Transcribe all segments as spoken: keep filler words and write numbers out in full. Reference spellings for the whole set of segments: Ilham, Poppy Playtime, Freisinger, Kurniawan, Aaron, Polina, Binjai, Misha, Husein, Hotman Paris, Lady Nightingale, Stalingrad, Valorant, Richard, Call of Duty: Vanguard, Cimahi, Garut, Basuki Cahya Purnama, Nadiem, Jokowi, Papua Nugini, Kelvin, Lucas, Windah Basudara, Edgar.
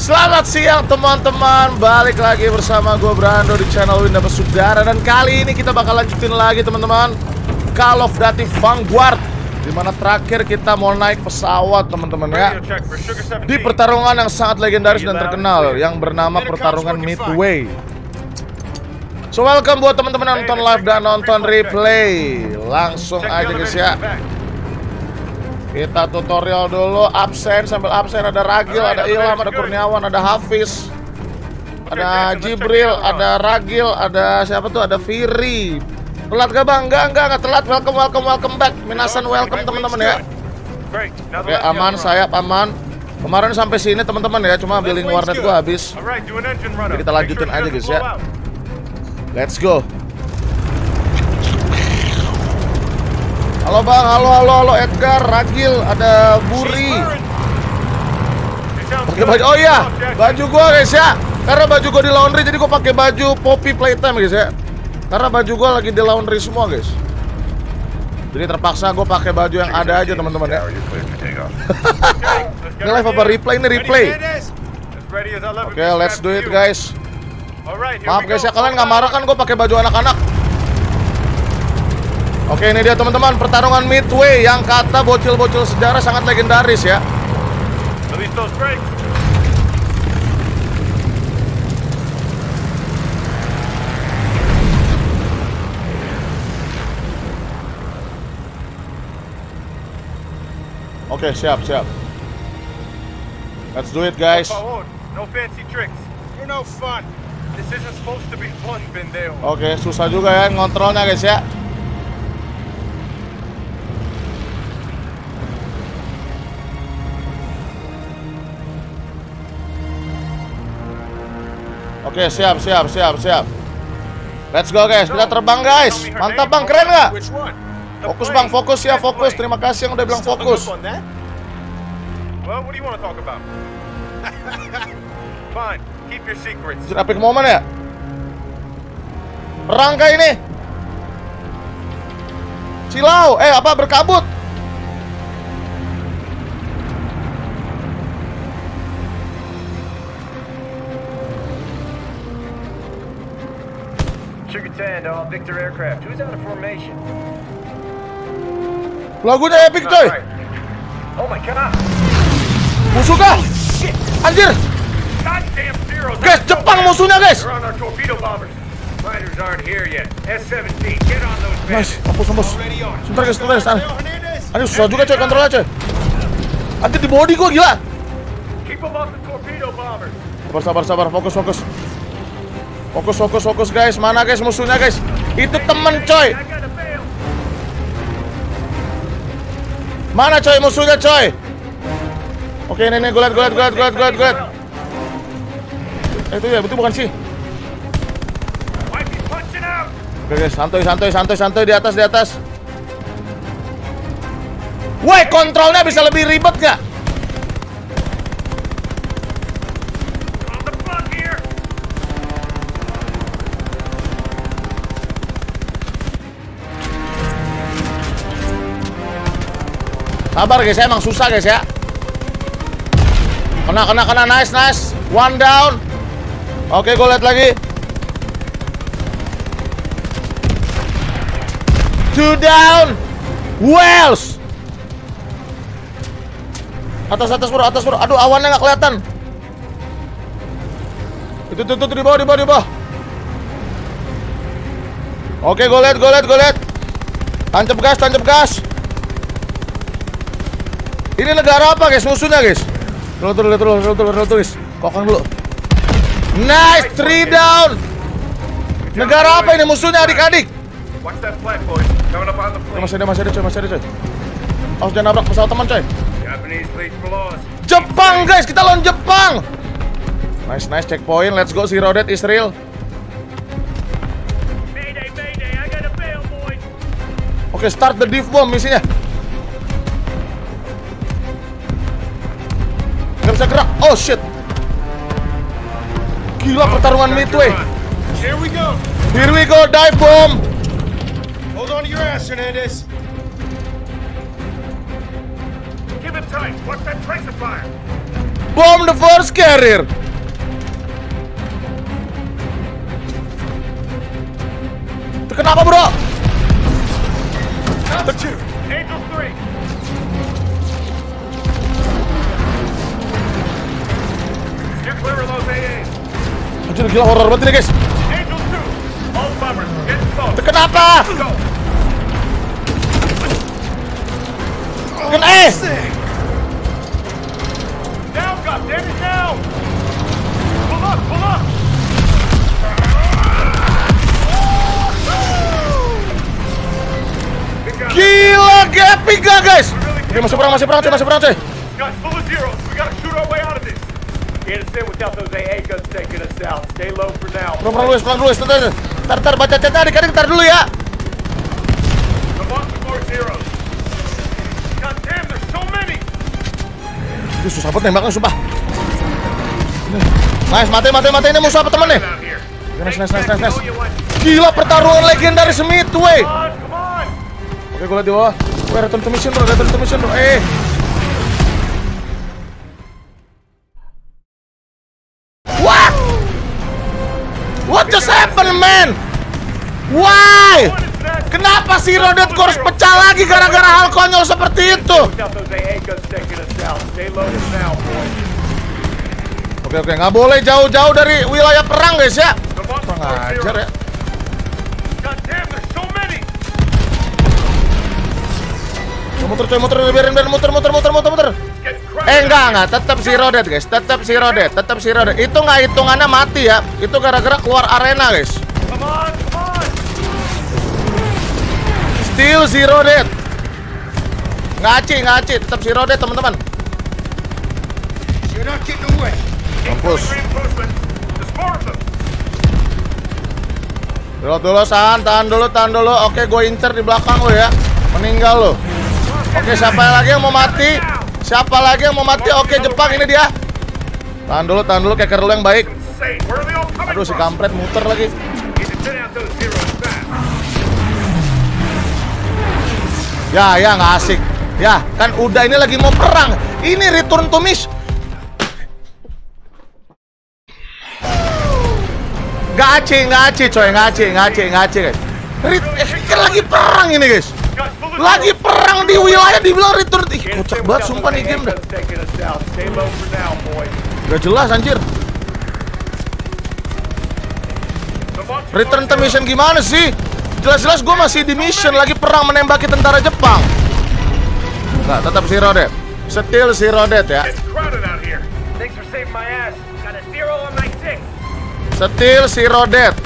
Selamat siang teman-teman, balik lagi bersama gue Brando di channel Windah Basudara. Dan kali ini kita bakal lanjutin lagi teman-teman Call of Duty Vanguard, dimana terakhir kita mau naik pesawat teman-teman ya, di pertarungan yang sangat legendaris dan terkenal yang bernama pertarungan Midway. So welcome buat teman-teman yang nonton live dan nonton replay. Langsung aja guys ya, kita tutorial dulu. Absen, sambil absen ada Ragil, ada Ilham, ada Kurniawan, ada Hafiz, ada Jibril, ada Ragil, ada siapa tuh, ada Firi. Telat gak bang? Enggak, enggak, enggak telat. Welcome, welcome, welcome back. Minasan welcome teman-teman ya. Oke, aman, sayap aman. Kemarin sampai sini teman-teman ya, cuma billing warnet gua habis. Jadi kita lanjutin aja guys ya. Let's go. Halo bang, halo halo halo Edgar, Ragil, ada Buri. Pakai baju, oh iya, baju gua guys ya. Karena baju gua di laundry, jadi gua pakai baju Poppy Playtime guys ya. Karena baju gua lagi di laundry semua guys. Jadi terpaksa gua pakai baju yang ada aja teman-teman ya. Ini live apa replay? Ini replay. Oke, okay, let's do it guys. Maaf guys ya, kalian nggak marah kan gua pakai baju anak-anak? Oke, ini dia teman-teman pertarungan Midway yang kata bocil-bocil sejarah sangat legendaris ya. Oke, siap, siap. Let's do it guys. Oke, susah juga ya ngontrolnya guys ya. Oke, siap, siap, siap, siap. Let's go guys, kita terbang guys. Mantap bang, keren gak? Fokus bang, fokus ya, fokus. Terima kasih yang udah bilang fokus. Jadi epic moment ya? Perang kah ini? Cilau, eh apa, berkabut? Lagunya epic coy. Musuh kah? Anjir guys, Jepang musuhnya guys. Nice, hapus hapus. Sebentar guys, sebentar guys. Anjir susah juga coy kontrolnya coy. Anjir di body gua gila. Sabar sabar sabar, fokus fokus. Fokus, fokus, fokus guys. Mana guys musuhnya guys? Itu temen coy. Mana coy musuhnya coy? Oke, ini nih, gue liat, gue liat, gue liat, gue liat, gue liat, gue liat. Eh, itu ya, itu bukan sih. Oke guys, santuy, santuy, santuy, santuy. Di atas, di atas. Woi, kontrolnya bisa lebih ribet gak? Sabar guys, emang susah guys ya. Kena, kena, kena, nice, nice. One down. Oke, gue lihat lagi. Two down. Wales. Atas, atas bro, atas bro. Aduh, awannya nggak kelihatan. Itu, itu, itu, di bawah, di bawah, di bawah. Oke, gue lihat, gue lihat, gue lihat. Tancap gas, tancap gas. Ini negara apa guys musuhnya guys? Roll dulu, roll dulu, roll dulu, roll dulu guys. Kokang dulu. Nice, three down. Negara apa ini musuhnya adik-adik? Masih ada, masih ada coy, masih ada coy. Awas jangan nabrak pesawat teman coy. Jepang guys, kita lawan Jepang. Nice, nice checkpoint. Let's go, zero dead is real. Oke, okay, start the div bomb misinya. Gak bisa gerak. Oh shit. Gila pertarungan Midway. Here we go. Here we go, dive bomb. Hold on to your ass, Hernandez. Give it time. Watch that tracer fire. Bomb the force carrier. Kenapa, bro? Anjir, gila horror banget ini, guys. Kenapa? Ken eh. Down, goddamn it, down. Pull up, pull up. Gila, gaping gak, guys? Oke, masih perang, masih perang, masih perang, coy. Belum perang Luis, perang Luis, ntar, ntar, baca chatnya adik-adik, ntar dulu ya. Ini susah banget nembaknya, sumpah. Nice, mati, mati, mati, ini musuh apa temen nih? Nice, nice, nice, nice, nice. Gila, pertarungan legendaris Midway. Oke, gue liat di bawah. Gue return to mission, bro, return to mission, bro. Eh What? What just happened, man? Why? Kenapa si Rodet Course pecah lagi gara-gara hal konyol seperti itu? Oke, oke, nggak boleh jauh-jauh dari wilayah perang, guys, ya. Kurang ajar, ya. Muter coy, muter, biarin, biarin, muter, muter, muter, muter, muter. Eh, enggak, enggak, tetap si Rodet, guys. Tetap si Rodet, tetap si Rodet. Itu nggak hitungannya mati ya. Itu gara-gara keluar arena, guys. Still si Rodet. Ngaci, ngaci, tetap si Rodet, teman-teman. Kampus. Dulu, dulu, tahan, tahan dulu, tahan dulu. Oke, gue incer di belakang lo ya. Meninggal lo. Oke, siapa lagi yang mau mati? Siapa lagi yang mau mati? Oke, Jepang ini dia. Tahan dulu, tahan dulu, keker dulu yang baik. Aduh, si kampret muter lagi. Ya, ya, nggak asik. Ya, kan udah ini lagi mau perang. Ini return to mission. Nggak acih, nggak acih, coy, nggak acih, nggak acih, nggak acih, guys. Kan lagi perang ini, guys. Lagi perang di wilayah dibilang return. Ih, kocak banget sumpah nih game dah. Gak jelas anjir. Return to mission gimana sih? Jelas-jelas gue masih di mission, lagi perang menembaki tentara Jepang. Nah, tetap si Rodet. Still si Rodet ya. Still si Rodet.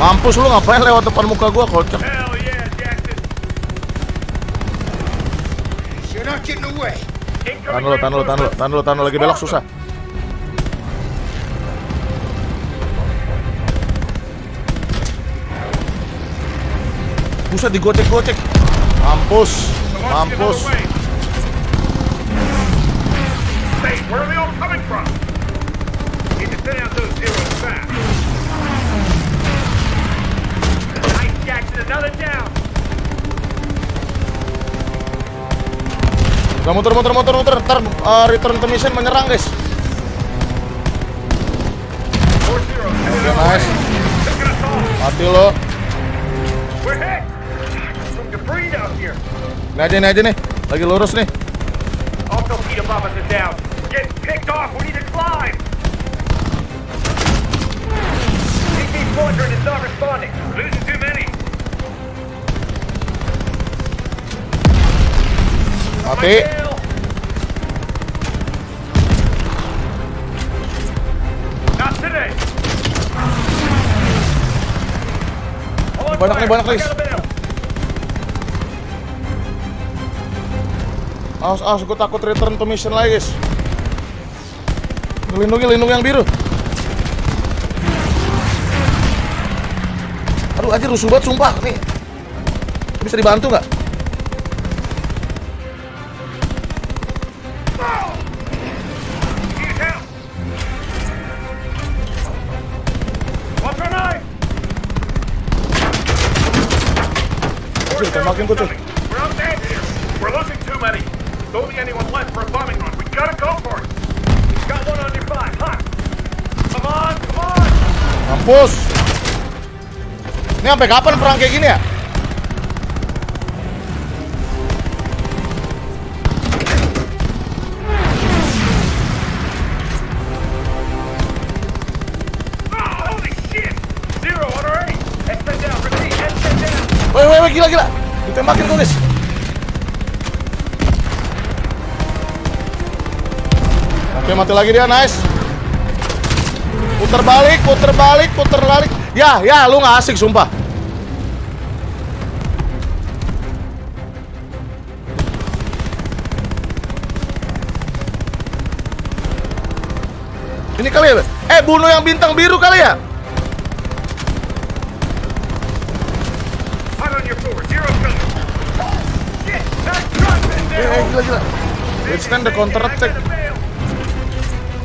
Mampus lu, ngapain lewat depan muka gua, kocak. Tahan dulu, tahan dulu, tahan dulu, tahan dulu, tahan dulu, lagi belok susah. Buset, digocek-gocek. Mampus, mampus. Udah muter muter muter muter, ntar uh, return to mission menyerang, guys. Okay, nice. Mati lo. Ini aja, ini aja nih, lagi lurus nih. Mati. Banyak nih, banyak guys. Awas, awas, gue takut return to mission lagi, guys. Lindungi, lindungi yang biru. Aduh, anjir, rusuh banget sumpah nih. Bisa dibantu nggak? Makin kucing. It's only anyone left for a bombing run. We gotta go for it. He's got one on your back, hot. Come on, come on. Mampus. Ini sampai kapan perang kayak gini ya? Gila-gila, ditembakin tulis. Oke, mati lagi dia, nice. Puter balik, puter balik, puter balik. Ya, ya, lu nggak asik, sumpah. Ini kali ya, eh bunuh yang bintang biru kali ya. Gila-gila. Withstand the counter attack.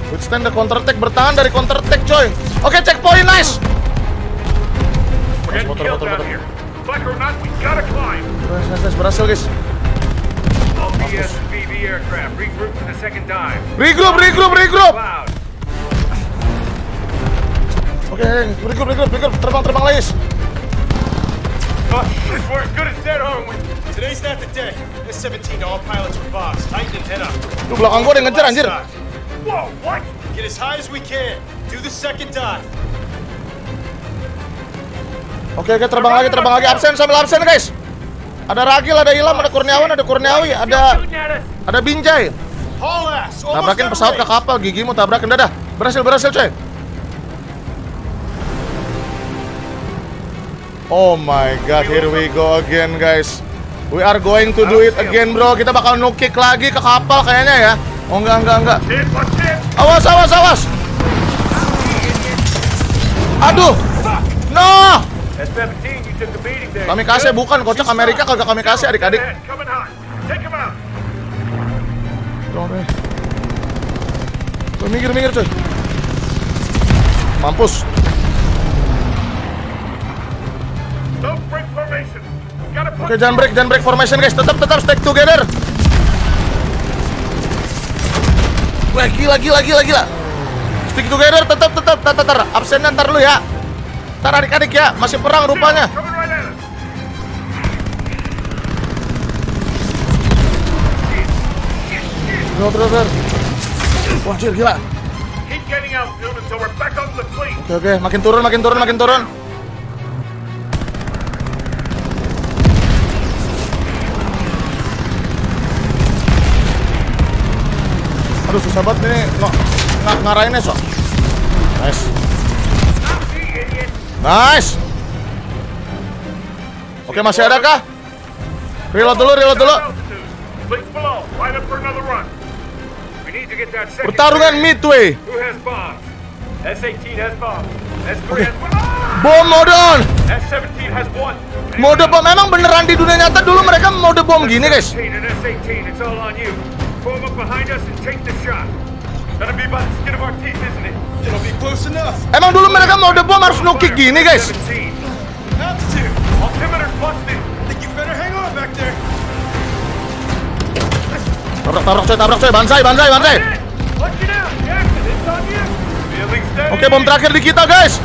Withstand the counter attack. Bertahan dari counter attack, coy. Oke, checkpoint, nice. Motor, motor, motor. Nice, nice, nice. Berhasil, guys. Regroup, regroup, regroup. Oke, regroup, regroup, regroup. Terbang, terbang, guys. Today's not the day. It's seventeen. All pilots were boss. Tighten and head up. Duh, belakang gua ada yang ngejar, anjir. Whoa, what? Get as high as we can. Do the second dive. Oke, oke, terbang lagi, terbang lagi. Absen sambil absen, guys. Ada Ragil, ada Ilham, ada Kurniawan, ada Kurniawi, ada ada Binjai. Tabrakin pesawat ke kapal, gigimu tabrakin, dadah. Berhasil, berhasil, coy. Oh my god, here we go again, guys. We are going to do it again, bro. Kita bakal no-kick lagi ke kapal kayaknya ya. Oh, enggak, enggak, enggak. Awas, awas, awas. Aduh. No. Kamikase bukan, kocak Amerika kagak kamikase, adik-adik. Tuh, minggir, minggir, coy. Mampus. Oke, okay, jangan break, jangan break formation, guys. Tetap, tetap stick together. Wah, gila, gila, gila, gila. Stick together, tetap, tetap, tetap, tetap. Absennya ntar dulu ya. Ntar adik-adik ya, masih perang rupanya. Terus, terus, terus. Wah, jir, gila. Oke, oke, makin turun, makin turun, makin turun. Susah banget ini no, ng ngarainnya, so. Nice. Nice. Oke, masih ada kah? Reload dulu, reload dulu. Pertarungan Midway. Okay. Bom modon. Mode bom memang beneran di dunia nyata dulu mereka mode bom gini, guys. Form up behind us and take the shot. That'll be about the skin of our teeth, isn't it? It'll be close enough. Emang dulu mereka mode bom harus no-kick gini, guys. Altitude. Altimeter's busted. Think you better hang on back there. Tabrak, tabrak, coy, tabrak, coy. Bansai, bansai, bansai. Oke, bom terakhir di kita, guys.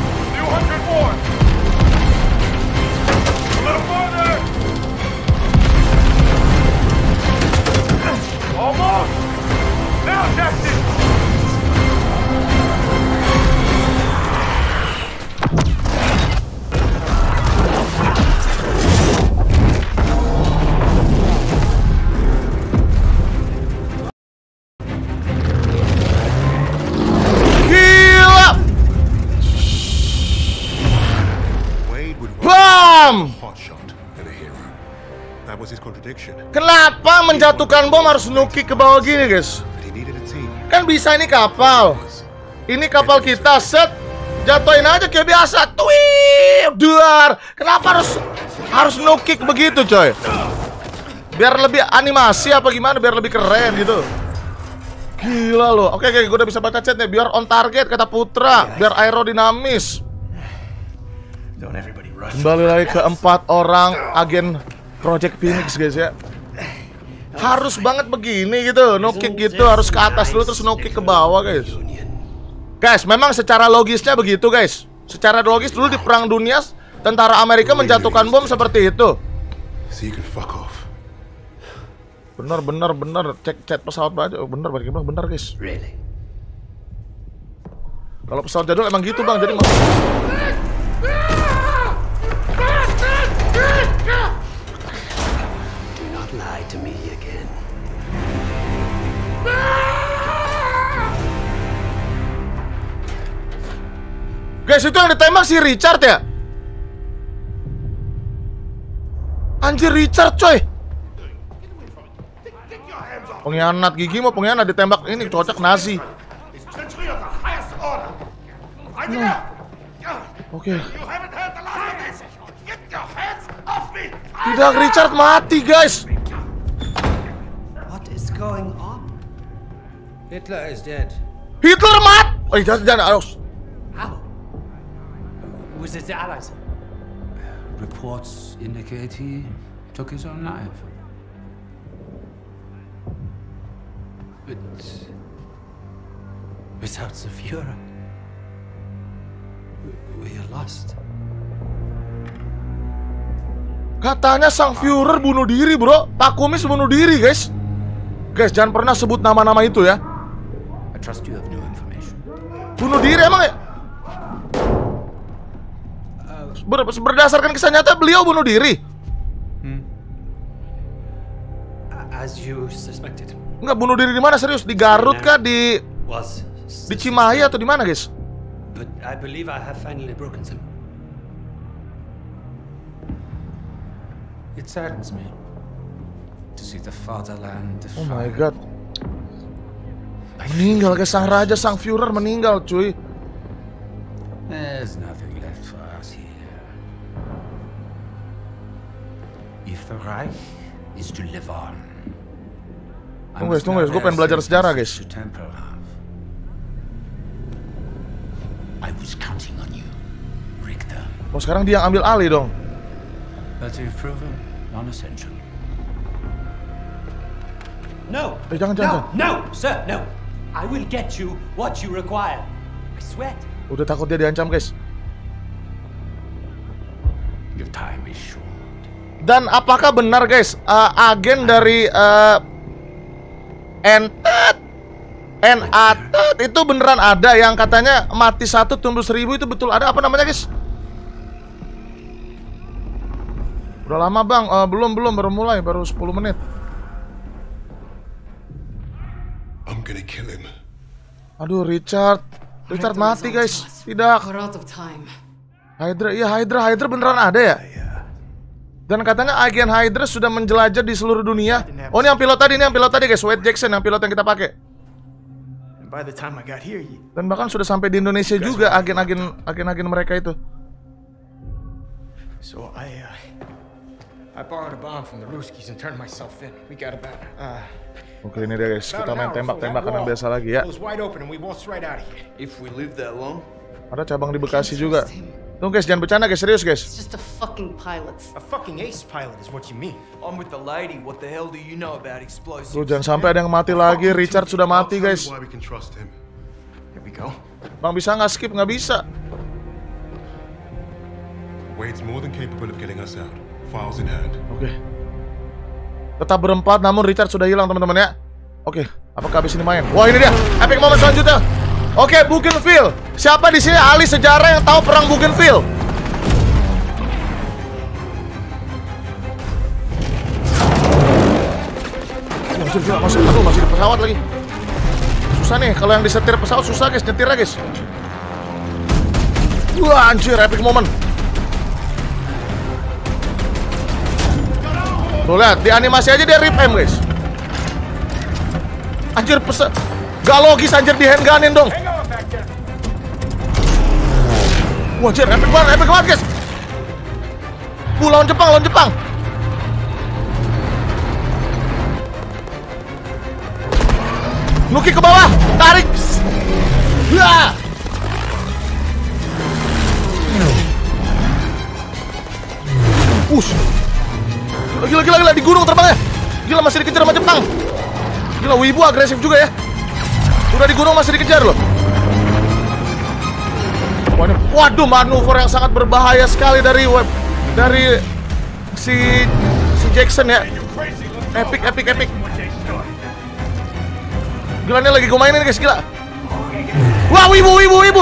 Kenapa menjatuhkan bom harus nuki ke bawah gini, guys? Kan bisa ini kapal. Ini kapal kita, set. Jatuhin aja kayak biasa. Twip, duar. Kenapa harus harus nuki begitu, coy? Biar lebih animasi apa gimana? Biar lebih keren gitu. Gila loh. Oke, oke, gue udah bisa baca chat nih. Biar on target kata Putra, biar aerodinamis. Kembali lagi ke empat orang agen Project Phoenix, guys ya. harus banget begini gitu, no kick gitu, harus ke atas dulu terus no kick ke bawah, guys. Guys, memang secara logisnya begitu, guys. Secara logis dulu di Perang Dunia tentara Amerika menjatuhkan bom seperti itu. Bener bener bener, cek chat pesawat aja. Bener bagi bang, bener guys. Kalau pesawat jadul emang gitu bang, jadi guys, itu yang ditembak si Richard ya? Anjir Richard coy. Pengkhianat gigi mau pengkhianat ditembak ini cocok Nazi. Nah. Oke. Okay. Tidak, Richard mati guys. What is going on? Hitler is dead. Hitler mati. Oh, jangan jangan harus. Was it the Allies? Reports indicate he took his own life. But without the Führer, we are lost. Katanya sang Führer bunuh diri, bro. Takumis bunuh diri, guys. Guys, jangan pernah sebut nama-nama itu ya. I trust you have new information. Bunuh diri emang ya? Ber berdasarkan kisah nyata beliau bunuh diri. Hmm. As you suspected. Enggak, bunuh diri di mana serius? Di Garut kah? Di di Cimahi atau di mana, guys? But I believe I have finally broken them. It saddens me to see the fatherland. Oh my god. Meninggal guys, sang raja, sang Führer meninggal, cuy. There's nothing left for us here. If the Reich is to live on, tunggu guys, tunggu guys, gue pengen belajar sejarah guys. I was counting on you, Richter. Oh sekarang dia ambil alih dong. But you've proven non-essential. No, eh, jangan, no, jangan. no, sir, no. I will get you what you require. I swear. Udah takut dia diancam guys. Your time is short. Dan apakah benar guys, uh, agen dari uh, N T N A T itu beneran ada yang katanya mati satu tumbuh seribu, itu betul ada, apa namanya guys? Udah lama bang, uh, belum belum baru mulai, baru sepuluh menit. I'm gonna kill him. Aduh Richard, Richard mati guys, tidak. Hydra, iya Hydra, Hydra beneran ada ya? Dan katanya agen Hydra sudah menjelajah di seluruh dunia. Oh, ini yang pilot tadi, ini yang pilot tadi guys, Wade Jackson yang pilot yang kita pakai. Dan bahkan sudah sampai di Indonesia juga agen-agen agen-agen mereka itu. So I I borrowed a bomb from the Ruskies and turned myself in. We got about uh Oke, ini dia guys, kita main tembak-tembakan yang biasa lagi ya. Ada cabang di Bekasi juga. Tunggu guys, jangan bercanda guys, serius guys. Just a fucking pilot. A fucking ace pilot is what you mean. I'm with the lady. What the hell do you know about explosives? Tuh, jangan sampai ada yang mati lagi. Richard sudah mati guys. Here we go. Bang bisa nggak skip? Nggak bisa. Wade's more than capable of getting us out. Files in hand. Oke. Okay. Tetap berempat, namun Richard sudah hilang teman-teman ya. Oke. Okay. Apakah habis ini main? Wah ini dia. Epic moment selanjutnya. Oke, okay, Bougainville. Siapa di sini ahli sejarah yang tahu perang Bougainville? Masih, masih, aduh, masih di pesawat lagi. Susah nih, kalau yang disetir pesawat susah guys, nyetirnya guys. Wah, anjir, epic moment. Tuh lihat, di animasi aja dia rip em guys. Anjir, pesa... Gak logis anjir, dihandgunin dong. Wah anjir, epic banget, epic banget guys. Wuh, lawan Jepang, lawan Jepang. Nuki ke bawah, tarik. Wah. Ush. Gila, gila, gila, di gunung terbangnya. Gila, masih dikejar sama Jepang. Gila, wibu agresif juga ya. Udah di gunung masih dikejar loh. Waduh, manuver yang sangat berbahaya sekali dari dari si si Jackson ya. Epic, epic, epic. Gila, ini lagi gue mainin guys, gila. Wah, wibu, wibu, wibu.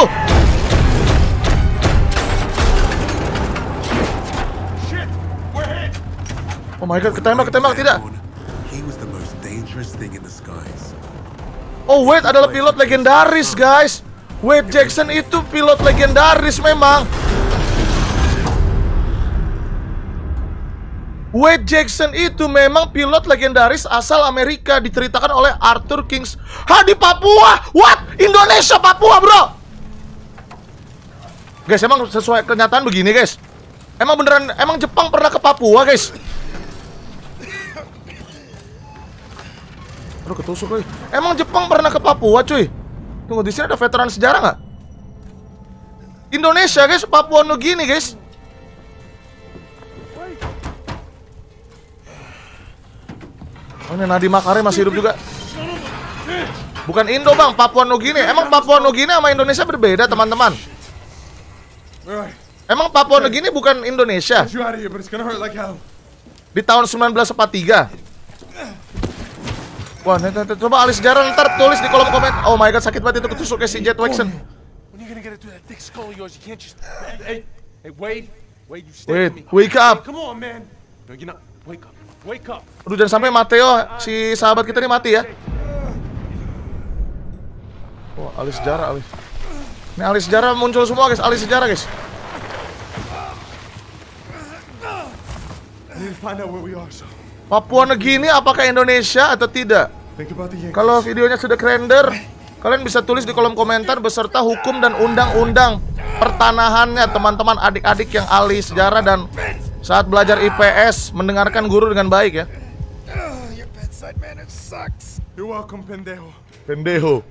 Oh my god, ketembak, ketembak, tidak. Oh Wade adalah pilot legendaris guys. Wade Jackson itu pilot legendaris memang. Wade Jackson itu memang pilot legendaris asal Amerika, diceritakan oleh Arthur Kings. Ha, di Papua. What? Indonesia, Papua bro. Guys, emang sesuai kenyataan begini guys. Emang beneran, emang Jepang pernah ke Papua guys. Aduh, ketusuk lagi. Emang Jepang pernah ke Papua, cuy? Tunggu, di sini ada veteran sejarah nggak? Indonesia, guys, Papua Nugini, guys. Oh, ini Nadiem Makarim masih hidup juga. Bukan Indo, Bang, Papua Nugini. Emang Papua Nugini sama Indonesia berbeda, teman-teman? Emang Papua Nugini bukan Indonesia? Di tahun seribu sembilan ratus empat puluh tiga. Wah, nanti, nanti, coba ahli sejarah ntar tulis di kolom komentar. Oh my god, sakit banget itu ketusuknya si Jet Jackson. Wait, wake up. Aduh, jangan sampai Mateo, si sahabat kita ini mati ya. Wah, ahli sejarah, ahli. Ini ahli sejarah muncul semua guys, ahli sejarah guys. Papua Nugini apakah Indonesia atau tidak? Kalau videonya sudah render, kalian bisa tulis di kolom komentar beserta hukum dan undang-undang pertanahannya, teman-teman, adik-adik yang ahli sejarah dan saat belajar I P S mendengarkan guru dengan baik ya. Pendejo.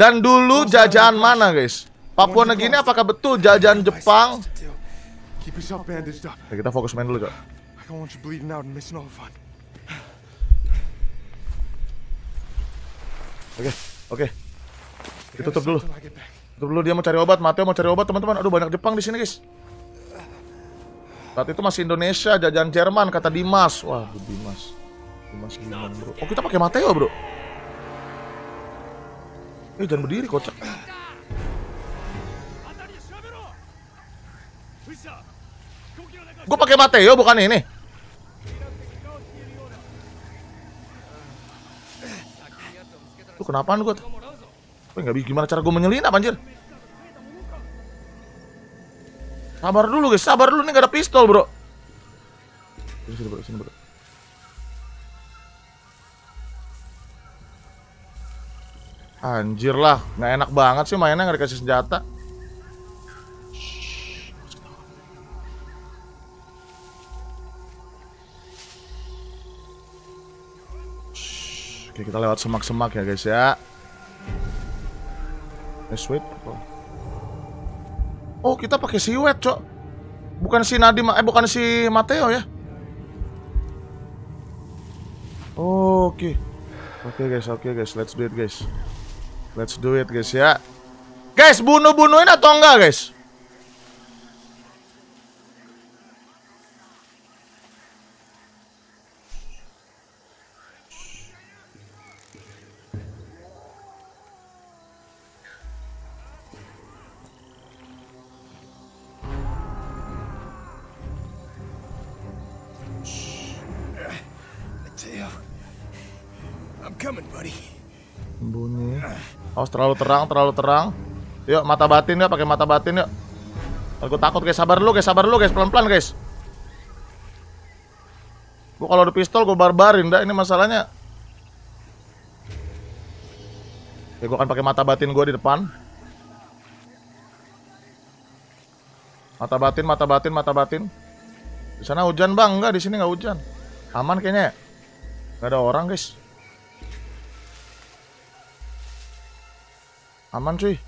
Dan dulu jajahan mana, guys? Papua Nugini apakah betul jajahan Jepang? Kita fokus main dulu, Kak. Oke, oke. Kita tutup dulu. Tutup dulu, dia mau cari obat. Mateo mau cari obat, teman-teman. Aduh, banyak Jepang di sini, guys. Saat itu masih Indonesia, jajahan Jerman, kata Dimas. Wah, Dimas. Dimas gimana, bro? Oh, kita pakai Mateo, bro. Eh, jangan berdiri, kocak. Gue pakai Mateo bukan ini. Lu kenapaan gue? Gue nggak bisa, gimana cara gue menyelinap anjir? Sabar dulu guys, sabar dulu, nih gak ada pistol bro. Sini bro, sini bro. Anjir lah, nggak enak banget sih mainnya nggak dikasih senjata. Oke, kita lewat semak-semak ya guys ya. Nice, wait. Oh, kita pakai si Wade, Cok. Bukan si Nadiem, eh bukan si Mateo ya. Oh, oke. Okay. Oke okay, guys, oke okay, guys, let's do it guys. Let's do it guys ya. Guys, bunuh-bunuhin atau enggak, guys? Oh, terlalu terang, terlalu terang. Yuk, mata batin ya, pakai mata batin ya. Aku takut guys, sabar dulu guys, sabar dulu guys, pelan-pelan guys. Gua kalau ada pistol gua barbarin, dah ini masalahnya. Ya gua akan pakai mata batin gua di depan. Mata batin, mata batin, mata batin. Di sana hujan, Bang. Enggak, di sini nggak hujan. Aman kayaknya. Nggak ada orang, guys. Aman cuy,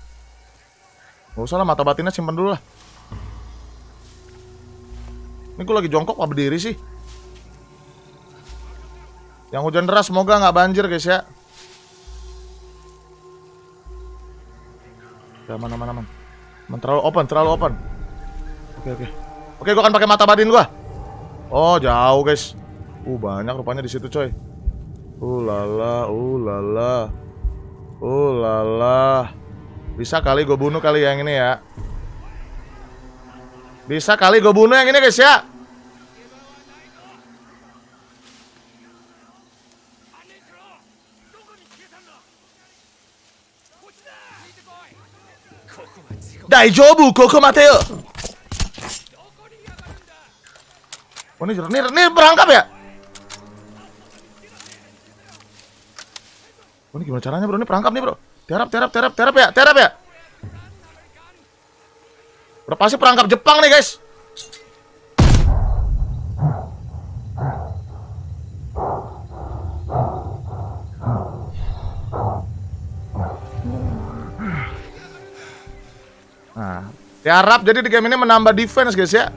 gak usah lah, mata batinnya simpen dulu lah. Ini gue lagi jongkok apa berdiri sih? Yang hujan deras semoga nggak banjir guys ya. Udah aman aman aman. Terlalu open, terlalu open. Oke oke. Oke, gua akan pakai mata badin gua. Oh, jauh guys. Uh, banyak rupanya di situ coy. Ulala, ulala. Ulala. Bisa kali gue bunuh kali yang ini ya. Bisa kali gue bunuh yang ini guys ya. Daijobu, Koko Mateo. Oh, ini, ini, ini berangkap ya? Oh, ini gimana caranya bro? Ini perangkap nih bro. Terap, terap, terap, terap ya, terap ya. Udah pasti perangkap Jepang nih guys. Nah, tiarap jadi di game ini menambah defense guys ya.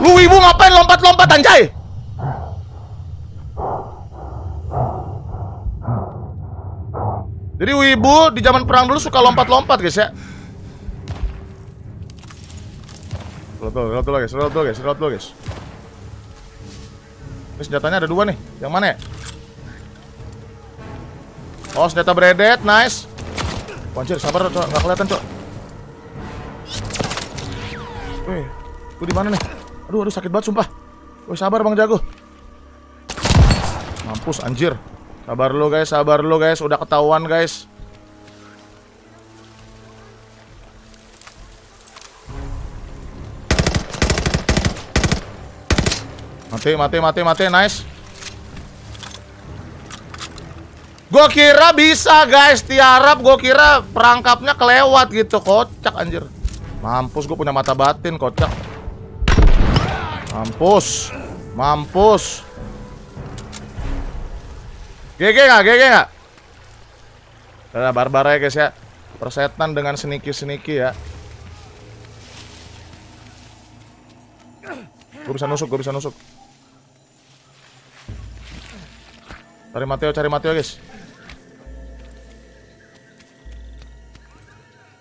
Lu ibu ngapain lompat-lompat anjay? Jadi wibu di zaman perang dulu suka lompat-lompat guys ya. Reload dulu, reload dulu guys, reload dulu guys, reload dulu guys. Ini senjatanya ada dua nih, yang mana ya? Oh, senjata bredet, nice. Anjir, sabar cok, nggak kelihatan cok. Wih, gue di mana nih? Aduh, aduh sakit banget sumpah. Wih, sabar bang jago. Mampus anjir. Sabar lo guys, sabar lo guys, udah ketahuan guys. Mati, mati, mati, mati, nice. Gue kira bisa guys, tiarap gue kira perangkapnya kelewat gitu, kocak anjir. Mampus, gue punya mata batin, kocak. Mampus, mampus. G G gak? G G gak? Udah barbar ya guys ya. Persetan dengan seniki-seniki ya. Gue bisa nusuk, gue bisa nusuk. Cari Mateo, cari Mateo guys.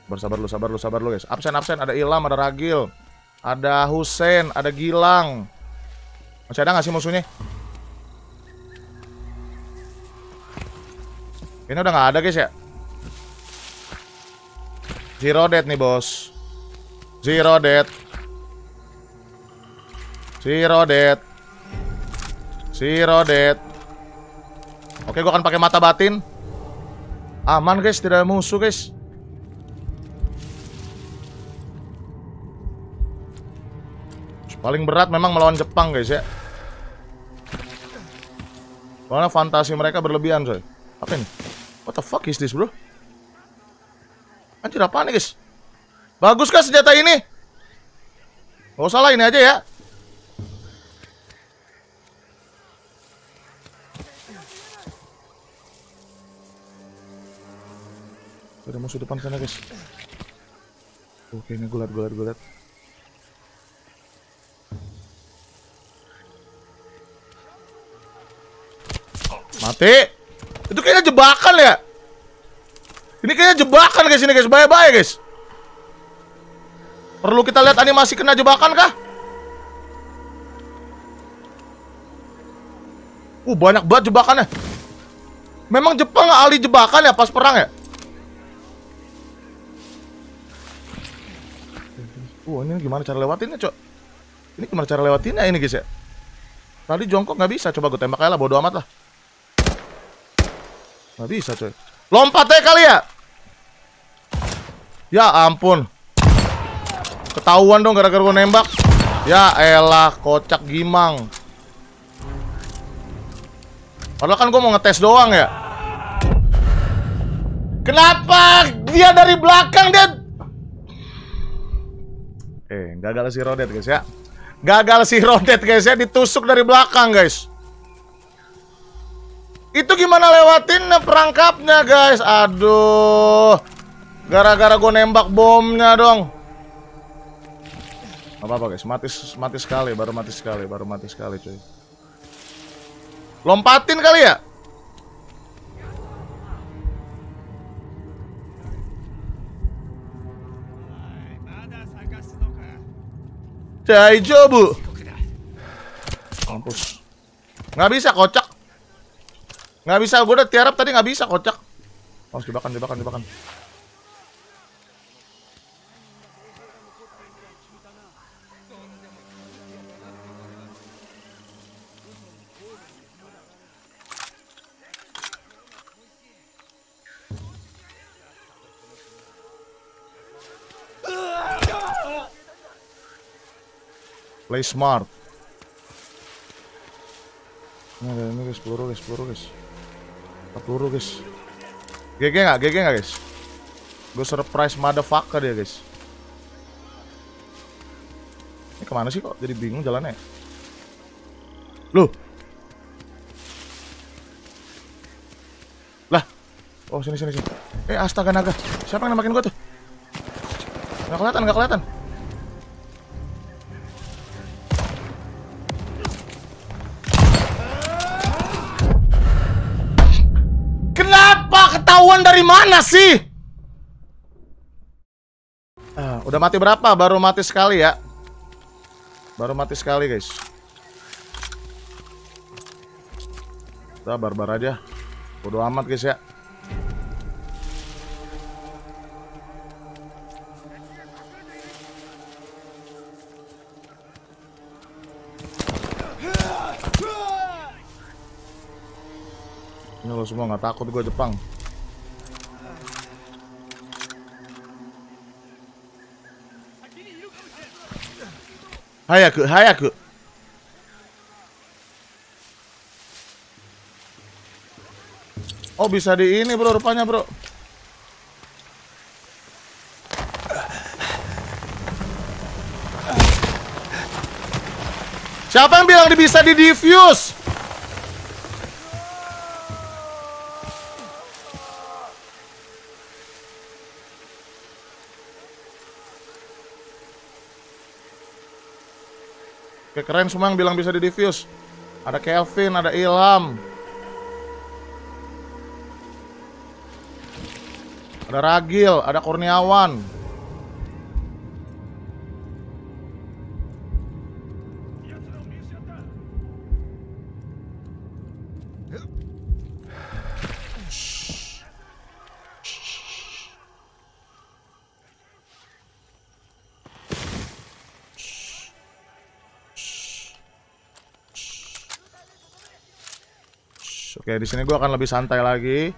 Bersabar lu, sabar lu, sabar lu guys. Absen, absen, ada Ilham, ada Ragil, ada Husein, ada Gilang. Masih ada gak sih musuhnya? Ini udah nggak ada guys ya. Zero dead nih bos. Zero dead. Zero dead. Zero dead. Oke, gua akan pakai mata batin. Aman guys, tidak ada musuh guys. Paling berat memang melawan Jepang guys ya. Karena fantasi mereka berlebihan coy. Apa ini? What the fuck is this bro? Anjir apaan nih guys? Bagus kah senjata ini? Gak usah lah ini aja ya. Ada musuh depan sana guys. Oke ini gue liat, gue liat, gue liat. Mati. Itu kayaknya jebakan ya. Ini kayaknya jebakan guys ini guys. Bye-bye guys. Perlu kita lihat animasi kena jebakan kah? Uh banyak banget jebakannya. Memang Jepang ahli jebakan ya pas perang ya. Uh ini gimana cara lewatinnya cok? Ini gimana cara lewatinnya ini guys ya? Tadi jongkok nggak bisa. Coba gue tembak aja lah, bodo amat lah. Nggak bisa coy. Lompat aja kali ya. Ya ampun. Ketahuan dong gara-gara gue nembak. Ya elah kocak gimang. Padahal kan gue mau ngetes doang ya. Kenapa dia dari belakang dia? Eh gagal si Rodet guys ya. Gagal si Rodet guys ya, ditusuk dari belakang guys. Itu gimana lewatin perangkapnya guys. Aduh, gara-gara gue nembak bomnya dong. Gak apa-apa guys, mati, mati sekali, baru mati sekali, baru mati sekali cuy. Lompatin kali ya. Daijo bu. Kampus. Gak bisa kocak. Nggak bisa, gue udah tiarap tadi nggak bisa, kocak. Harus dibakan, dibakan, dibakan. Play smart. Ini ada ini guys, peluru guys, peluru guys. Peluru guys. G G nggak? G G nggak guys? Gue surprise motherfucker dia guys. Ini kemana sih kok jadi bingung jalannya? Loh. Lah. Oh sini sini sini. Eh astaga naga. Siapa yang nembakin gue tuh? Nggak kelihatan, nggak kelihatan. Dari mana sih? Ah, udah mati berapa? Baru mati sekali ya. Baru mati sekali guys. Udah barbar aja. Bodo amat guys ya. Ini lo semua nggak takut gue Jepang. Hayaku, hayaku. Oh bisa di ini bro, rupanya bro. Siapa yang bilang bisa di diffuse? Oke, keren semua yang bilang bisa di diffuse. Ada Kelvin, ada Ilham, ada Ragil, ada Kurniawan. Oke, di sini gue akan lebih santai lagi.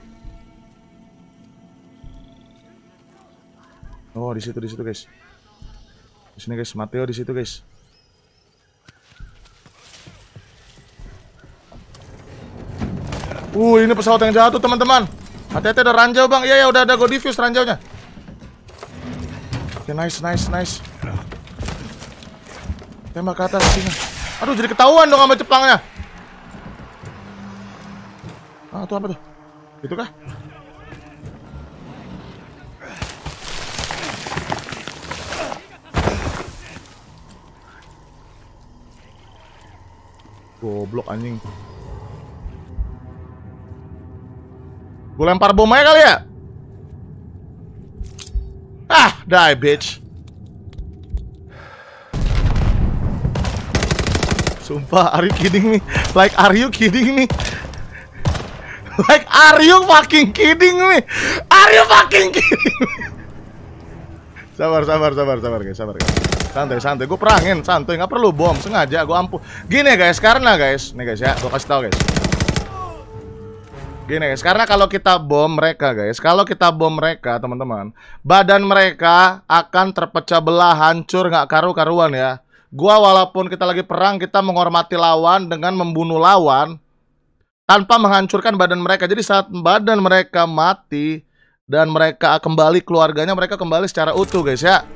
Oh, di situ, di situ guys. Di sini guys, Mateo di situ guys. Uh, ini pesawat yang jatuh teman-teman. Hati-hati ada ranjau bang. Iya ya, udah ada gue diffuse ranjaunya. Oke, nice, nice, nice. Tembak ke atas sini. Aduh, jadi ketahuan dong sama Jepangnya. Ah, itu apa tuh? Itu kah? Goblok anjing. Gue lempar bom aja kali ya? Ah, die bitch. Sumpah, are you kidding me? Like, are you kidding me? Like, are you fucking kidding me? Are you fucking kidding me? Sabar, sabar, sabar, sabar guys, sabar guys. Santai, santai, gue perangin, santai, nggak perlu bom, sengaja, gue ampuh. Gini guys, karena guys, nih guys ya, gue kasih tau guys. Gini guys, karena kalau kita bom mereka guys, kalau kita bom mereka teman-teman, badan mereka akan terpecah belah, hancur, nggak karu-karuan ya. Gua walaupun kita lagi perang, kita menghormati lawan dengan membunuh lawan. Tanpa menghancurkan badan mereka. Jadi saat badan mereka mati dan mereka kembali keluarganya, mereka kembali secara utuh guys ya.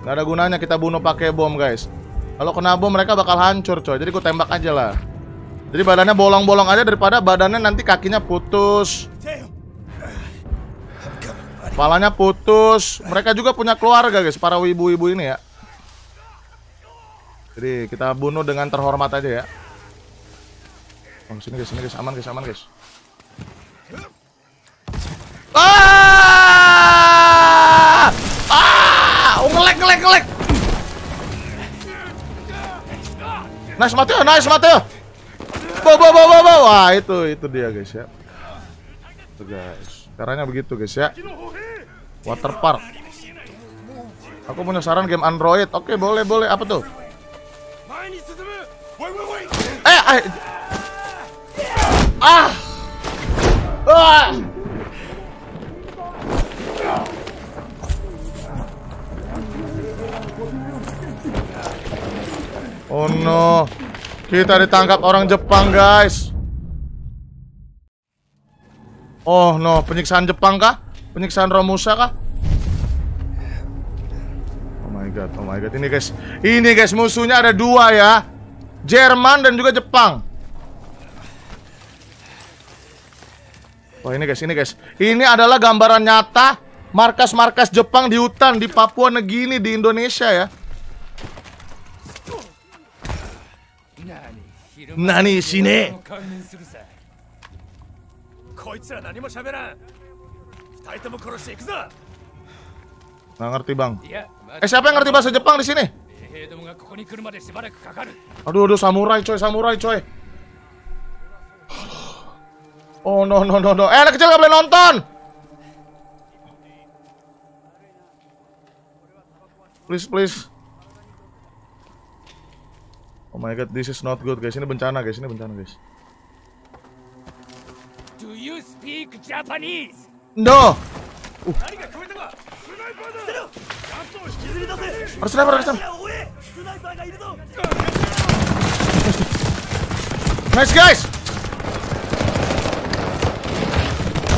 Gak ada gunanya kita bunuh pakai bom guys. Kalau kena bom mereka bakal hancur coy. Jadi gue tembak aja lah. Jadi badannya bolong-bolong aja daripada badannya nanti kakinya putus, kepalanya putus. Mereka juga punya keluarga guys, para wibu-wibu ini ya. Jadi kita bunuh dengan terhormat aja ya. Oh, sini guys, sini guys, aman guys, aman guys. Ah! Ah! Oh, ngelag, ngelag, ngelag. Nice Mateo, nice Mateo. Bo bo bo bo bo. Wah, itu itu dia guys ya. Itu guys. Caranya begitu guys ya. Water park. Aku punya saran game Android. Oke, boleh, boleh. Apa tuh? Eh, eh. Ah! Ah! Oh no, kita ditangkap orang Jepang guys. Oh no, penyiksaan Jepang kah? Penyiksaan Romusa kah? Oh my god, oh my god, ini guys, ini guys musuhnya ada dua ya, Jerman dan juga Jepang. Oh ini guys, ini guys, ini adalah gambaran nyata markas-markas Jepang di hutan di Papua Nugini di Indonesia ya. Nani sini. Nggak ngerti bang. Eh siapa yang ngerti bahasa Jepang di sini? Aduh aduh samurai coy, samurai coy. Oh no no no no. Eh anak kecil nggak boleh nonton. Please please. Oh my god, this is not good guys. Ini bencana guys, ini bencana guys. Do you speak Japanese? No. Uh. Harus sniper, harus sniper. Nice guys.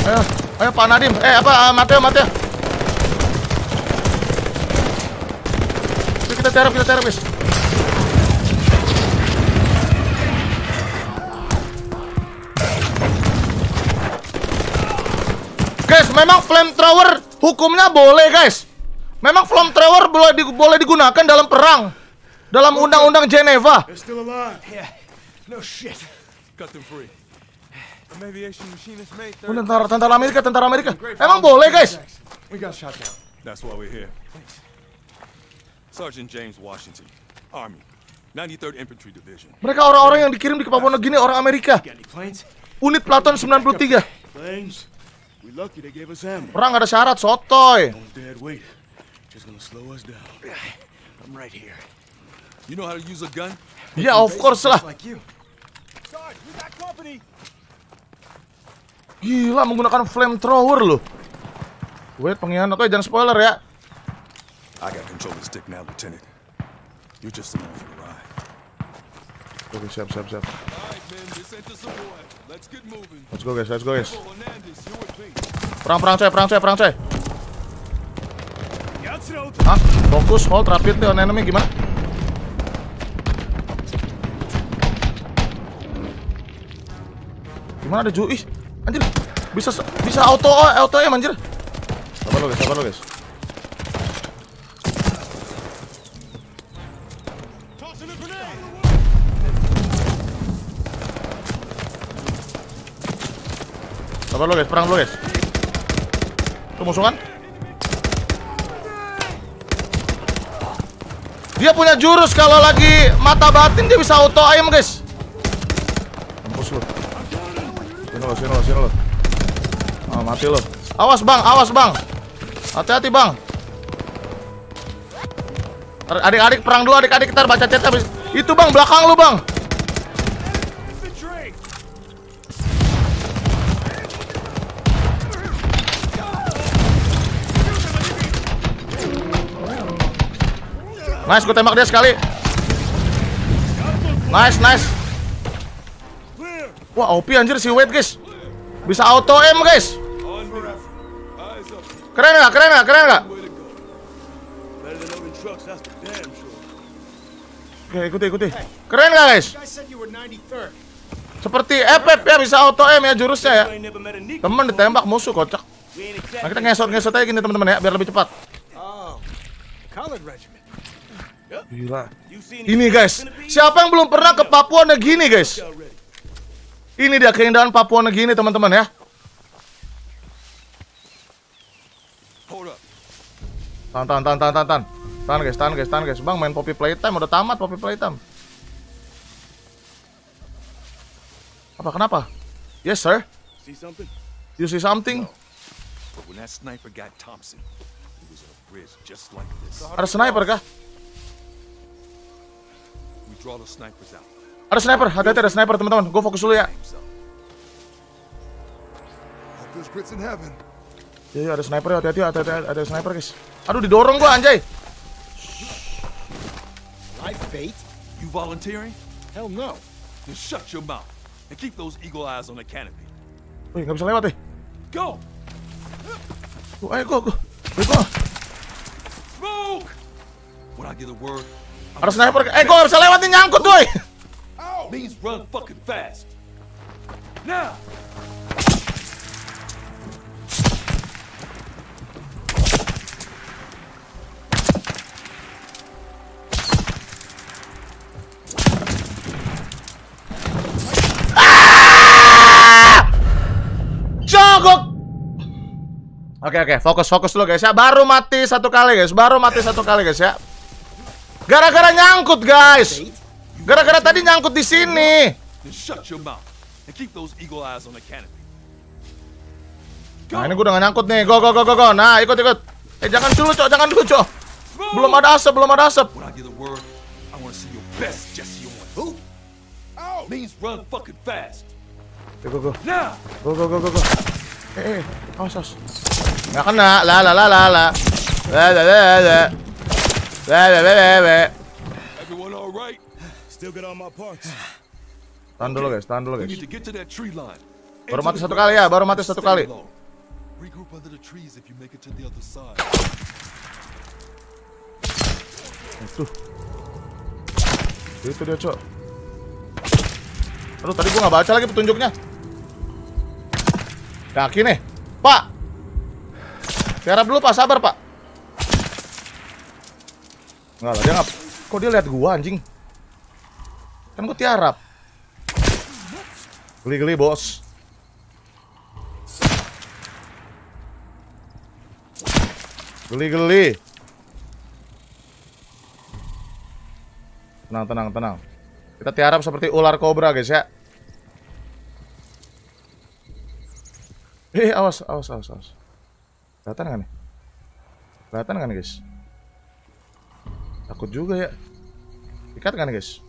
Ayo, ayo Pak Nadiem. Eh apa, uh, Mateo, Mateo. Yuk, kita teror, kita teror guys. Guys, memang flamethrower hukumnya boleh guys. Memang flamethrower boleh di, boleh digunakan dalam perang, dalam undang-undang Geneva. Oh, tentara, tentara Amerika, tentara Amerika. Emang boleh, guys. Mereka orang-orang yang dikirim di Papua Nugini, orang Amerika. Unit Platon sembilan puluh tiga. Perang ada syarat, sotoy. Ya, of course lah. Gila, menggunakan flamethrower loh. Wait, pengkhianat, jangan spoiler ya. Oke, siap, siap, siap. Let's go guys, let's go guys. Perang, perang coy, perang coy, perang coy. Hah? Fokus, hold, rapidly on enemy, gimana? Gimana ada Ju? Ih, anjir, bisa bisa auto auto ya anjir. Sabar lo guys, sabar lo guys. Sabar lo guys, perang lo guys. Tuh musuh kan? Dia punya jurus kalau lagi mata batin dia bisa auto aim guys. Mampus lo. Sini lo, sini lo, sini lo. Oh, mati lo. Awas bang, awas bang. Hati-hati bang. Adik-adik perang dulu, adik-adik kita baca chat habis. Itu bang, belakang lu bang. Nice, gue tembak dia sekali. Nice, nice. Wah, O P anjir si Wade guys. Bisa auto aim guys. Keren gak? Keren gak? Keren gak? Oke, ikuti, ikuti. Keren gak, guys? Seperti F F ya, bisa auto aim ya jurusnya ya. Temen ditembak musuh, kocak. Nah, kita ngesot-ngesot aja gini teman-teman ya, biar lebih cepat. Gila. Ini guys, siapa yang belum pernah ke Papua Nugini guys? Ini dia keindahan Papua Nugini teman-teman ya. Tahan, tahan, tahan, tahan, tahan. Tahan guys, tahan guys, tahan guys. Bang main Poppy Playtime, udah tamat Poppy Playtime. Apa kenapa? Yes sir. You see something? Ada sniper kah? Ada sniper, hati-hati ada sniper teman-teman. Gue fokus dulu ya. Ya, ya ada sniper, hati-hati, hati-hati ada sniper guys. Aduh didorong gue anjay. You volunteering? Hell no. Then shut your mouth and keep those eagle eyes on the canopy. Wih, nggak bisa lewat deh. Go. Oh, ayo, go, go. Go. Smoke. When I get a word. Ada sniper. Eh, gue nggak bisa lewat nih, nyangkut, boy. Please run fucking fast. Now. Oke oke, fokus-fokus dulu guys ya. Baru mati satu kali guys, baru mati satu kali guys ya. Gara-gara nyangkut guys. Gara-gara tadi nyangkut di sini. Nah, ini gue udah gak nyangkut nih. Go go go go go. Nah, ikut ikut. Eh jangan dulu, Cok. Jangan dulu, Cok. Belum ada asap, belum ada asap. Go go go. Go go go go go. Eh, eh, awas, awas. Nggak kena, la la la la la. La la la la. La la la la. Tahan dulu guys, tahan dulu guys. Baru mati satu kali ya, baru mati satu kali. Itu. Itu dia, Cok. Aduh, tadi gua nggak baca lagi petunjuknya. Kaki nih, Pak. Tiarap dulu, Pak. Sabar, Pak. Enggak lah, dia ngap. Kok dia lihat gua anjing? Kan gua tiarap. Geli-geli, Bos. Geli-geli. Tenang, tenang, tenang. Kita tiarap seperti ular kobra, guys ya. Eh, awas, awas, awas, awas. Kelihatan kan nih? Kelihatan kan guys? Takut juga ya. Ikat kan guys?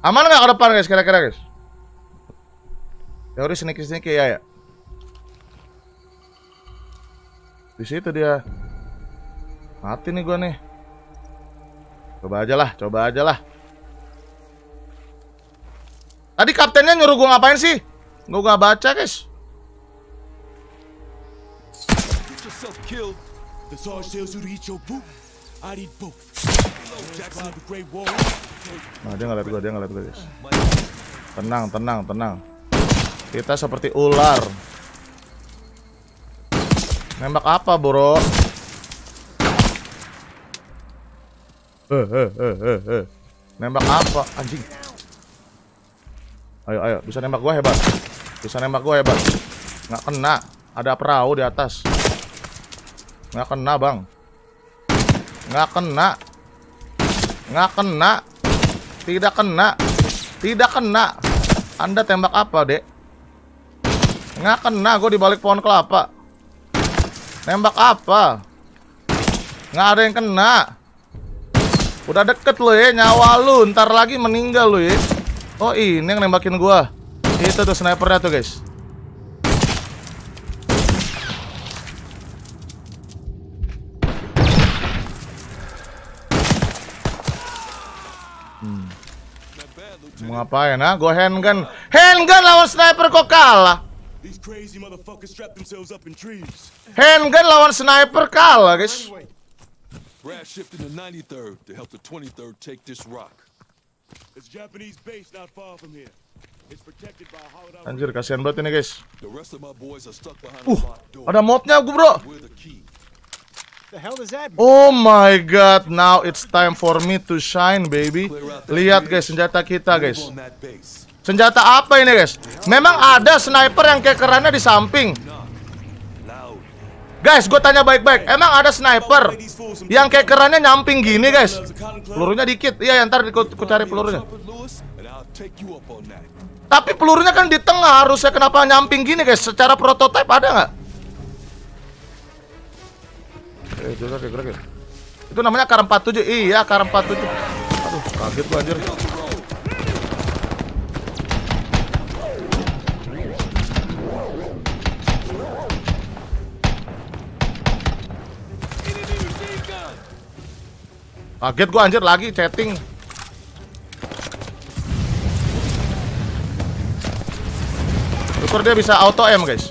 Aman nggak ke depan guys? Kira-kira guys? Teori sneaky-sneaky ya ya. Di situ dia. Mati nih gua nih. Coba aja lah, coba aja lah. Tadi kaptennya nyuruh gua ngapain sih? Gue gak baca, guys. Nah, dia ngeliat gue, dia ngeliat gue, guys. Tenang, tenang, tenang. Kita seperti ular. Nembak apa, bro? Eh, eh, eh, eh, eh. Nembak apa, anjing? Ayo, ayo. Bisa nembak gue, hebat. Bisa nembak gue hebat. Nggak kena. Ada perahu di atas. Nggak kena bang. Nggak kena. Nggak kena. Tidak kena. Tidak kena. Anda tembak apa dek? Nggak kena. Gue dibalik pohon kelapa. Nembak apa? Nggak ada yang kena. Udah deket lo ya. Nyawa lu ntar lagi meninggal lo ya. Oh ini yang nembakin gue. Itu tuh snipernya tuh guys. Hmm. Mau ngapain ah? Gue handgun. Handgun lawan sniper kok kalah. Handgun lawan sniper kalah guys. Brad shifted to ninety-third to help the twenty-third take this rock. It's Japanese base not far from here. It's protected by Hydra. Anjir, kasihan banget ini, guys. The rest of my boys are stuck behind the locked door. Ada modnya gue, bro. Oh my god, now it's time for me to shine, baby. Lihat guys, senjata kita, guys. Senjata apa ini, guys? Memang ada sniper yang kekerannya di samping. Guys, gue tanya baik-baik, emang ada sniper yang kekerannya nyamping gini, guys? Pelurunya dikit, iya, ntar aku cari pelurunya. Tapi pelurunya kan di tengah, harusnya kenapa nyamping gini, guys? Secara prototipe ada nggak? Eh, gerak, gerak, gerak. Itu namanya K R empat puluh tujuh, iya K R empat puluh tujuh. Aduh, kaget gue anjir. Kaget gua anjir, lagi chatting. Syukur dia bisa auto aim, guys.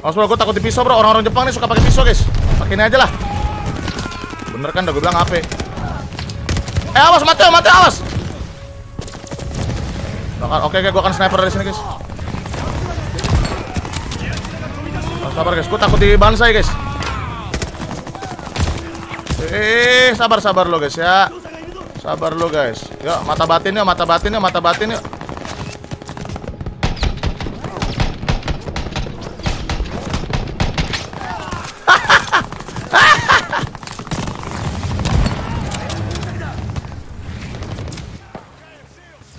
Awas bro, gua takut di pisau, bro. Orang-orang Jepang nih suka pakai pisau, guys. Pakai ini aja lah. Bener kan udah gua bilang H P. Eh, awas Mateo, Mateo, awas. Oke, oke, gua akan sniper dari sini, guys. Sabar guys, gue takut di bansai guys. Eh, sabar sabar lo guys ya. Sabar lo guys. Yuk, mata batin yuk, mata batin yuk, mata batin yuk.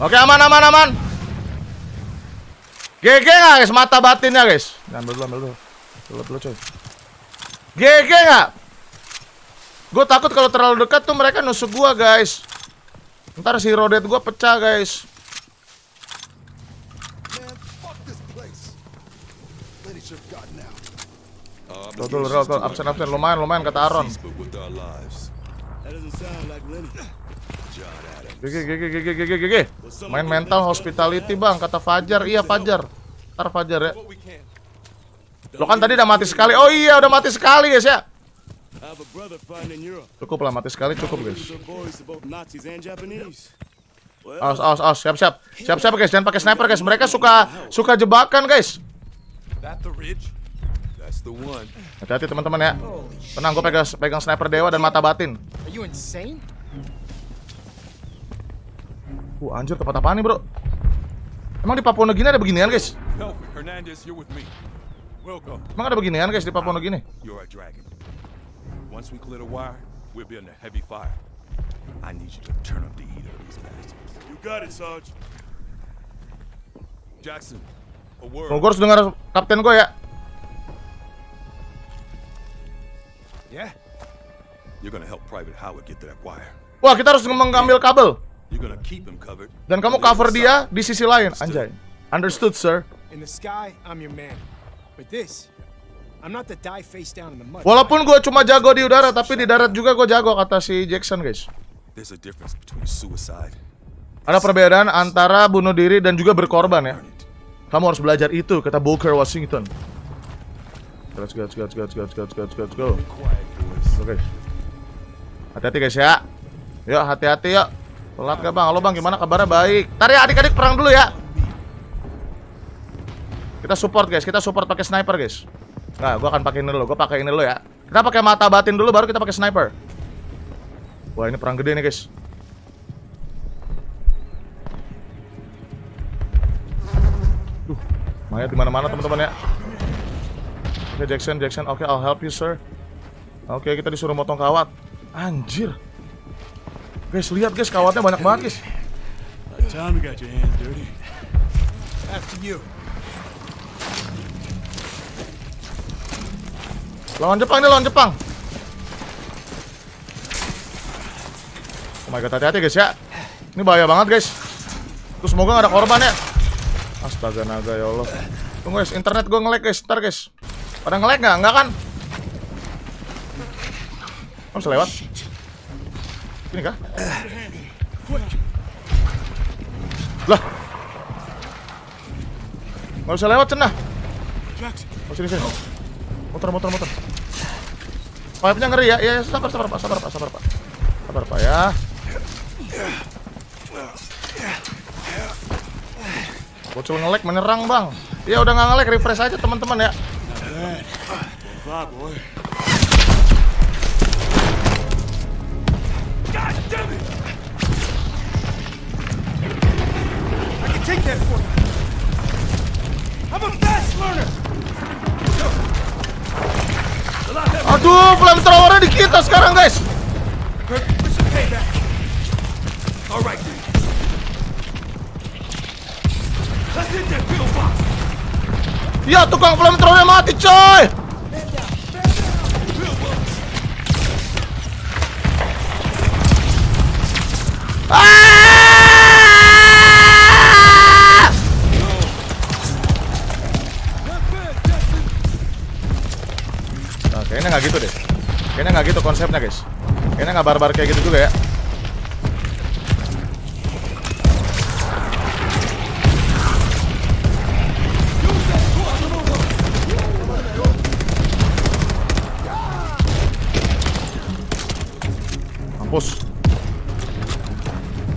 Oke, aman aman aman. G G nggak guys, mata batinnya guys. Ambil dulu, ambil dulu. Belum coy. G G nggak? Gue takut kalau terlalu dekat tuh mereka nusuk gua guys. Ntar si rodet gua pecah guys. Tuh tuh tuh tuh absen absen lumayan lumayan kata Aaron. G G G G G G G G. Main mental hospitality bang kata Fajar. Iya Fajar. Ntar Fajar ya. Lo kan tadi udah mati sekali. Oh iya, udah mati sekali guys ya. Cukup lah, mati sekali cukup guys. Awas, awas, awas, siap-siap. Siap-siap guys, jangan pakai sniper guys. Mereka suka suka jebakan guys. Hati-hati teman-teman ya. Tenang, gue pegang, pegang sniper dewa dan mata batin. Uh, anjir, tempat apaan nih bro? Emang di Papua Nugini ada beginian guys? Emang ada beginian guys di Papua Nugini? Oh, gue harus dengar kapten gue ya. Wah, kita harus mengambil kabel. Dan kamu cover dia di sisi lain. Anjay. Understood, sir. Walaupun gue cuma jago di udara, tapi di darat juga gue jago kata si Jackson guys. Ada perbedaan antara bunuh diri dan juga berkorban ya. Kamu harus belajar itu kata Booker Washington. Let's go, let's go, let's go, let's go, let's go, let's go. Oke. Hati-hati guys ya. Yuk hati-hati yuk. Telat gak bang? Halo bang, gimana kabarnya? Baik. Tarik adik-adik perang dulu ya. Kita support guys, kita support pakai sniper guys. Nah, gua akan pakai ini dulu, gua pakai ini dulu ya. Kita pakai mata batin dulu, baru kita pakai sniper. Wah, ini perang gede nih guys. Duh, mayat di mana-mana teman-teman ya. Oke, okay, Jackson, Jackson, oke, okay, I'll help you sir. Oke, okay, kita disuruh motong kawat. Anjir. Guys, lihat guys, kawatnya banyak banget guys. After you. Lawan Jepang nih, lawan Jepang. Oh my god, hati-hati guys ya. Ini bahaya banget guys. Terus semoga gak ada korban ya. Astaga naga ya Allah. Tunggu guys, internet gue nge-lag guys, ntar guys. Pada nge-lag gak? Enggak kan? Kamu bisa lewat? Gini kah? Lah gak bisa lewat, cenah. Oh sini, sini. Motor, motor, motor. Wipe-nya ngeri ya. Ya, ya, sabar, sabar, Pak. Sabar, Pak. Sabar, Pak. Sabar, Pak ya. Bocil nge-lag menyerang, Bang. Ya udah nggak nge-lag, refresh aja teman-teman ya. Aduh, flamethrower-nya di kita sekarang, guys. Ya, tukang flamethrower-nya mati, coy. Ah! Nah, kayaknya nggak gitu deh. Kayaknya nggak gitu konsepnya, guys. Kayaknya nggak barbar kayak gitu juga ya. Mampus.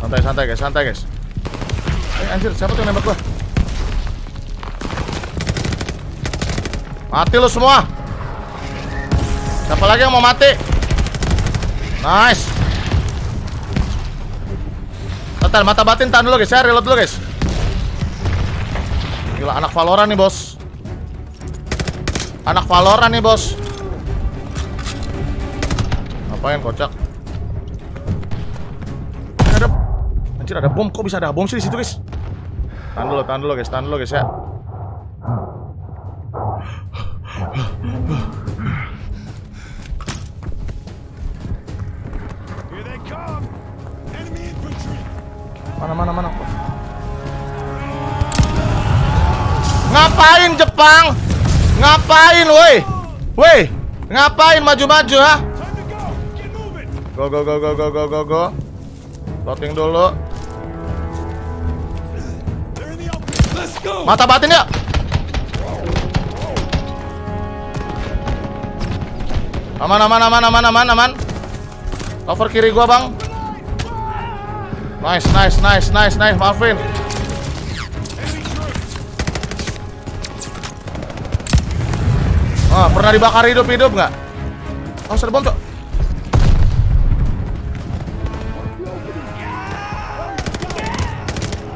Santai, santai guys, santai guys. Eh anjir, siapa tuh yang nembak gua? Mati lo semua. Siapa lagi yang mau mati? Nice. Tahan, mata batin tahan dulu guys, saya reload dulu guys. Gila, anak Valorant nih bos. Anak Valorant nih bos. Ngapain kocak? Ada bom, kok bisa ada bom sih di situ guys? Tahan dulu, tahan dulu guys, tahan dulu guys ya. Mana mana mana? Ngapain Jepang? Ngapain woi? Woi, ngapain maju-maju ha? Go go go go go go go go. Looting dulu. Mata batin ya. Aman aman aman aman aman aman. Cover kiri gua, Bang. Nice nice nice nice nice, Marvin. Ah, pernah dibakar hidup-hidup enggak? Oh, serbon tuh.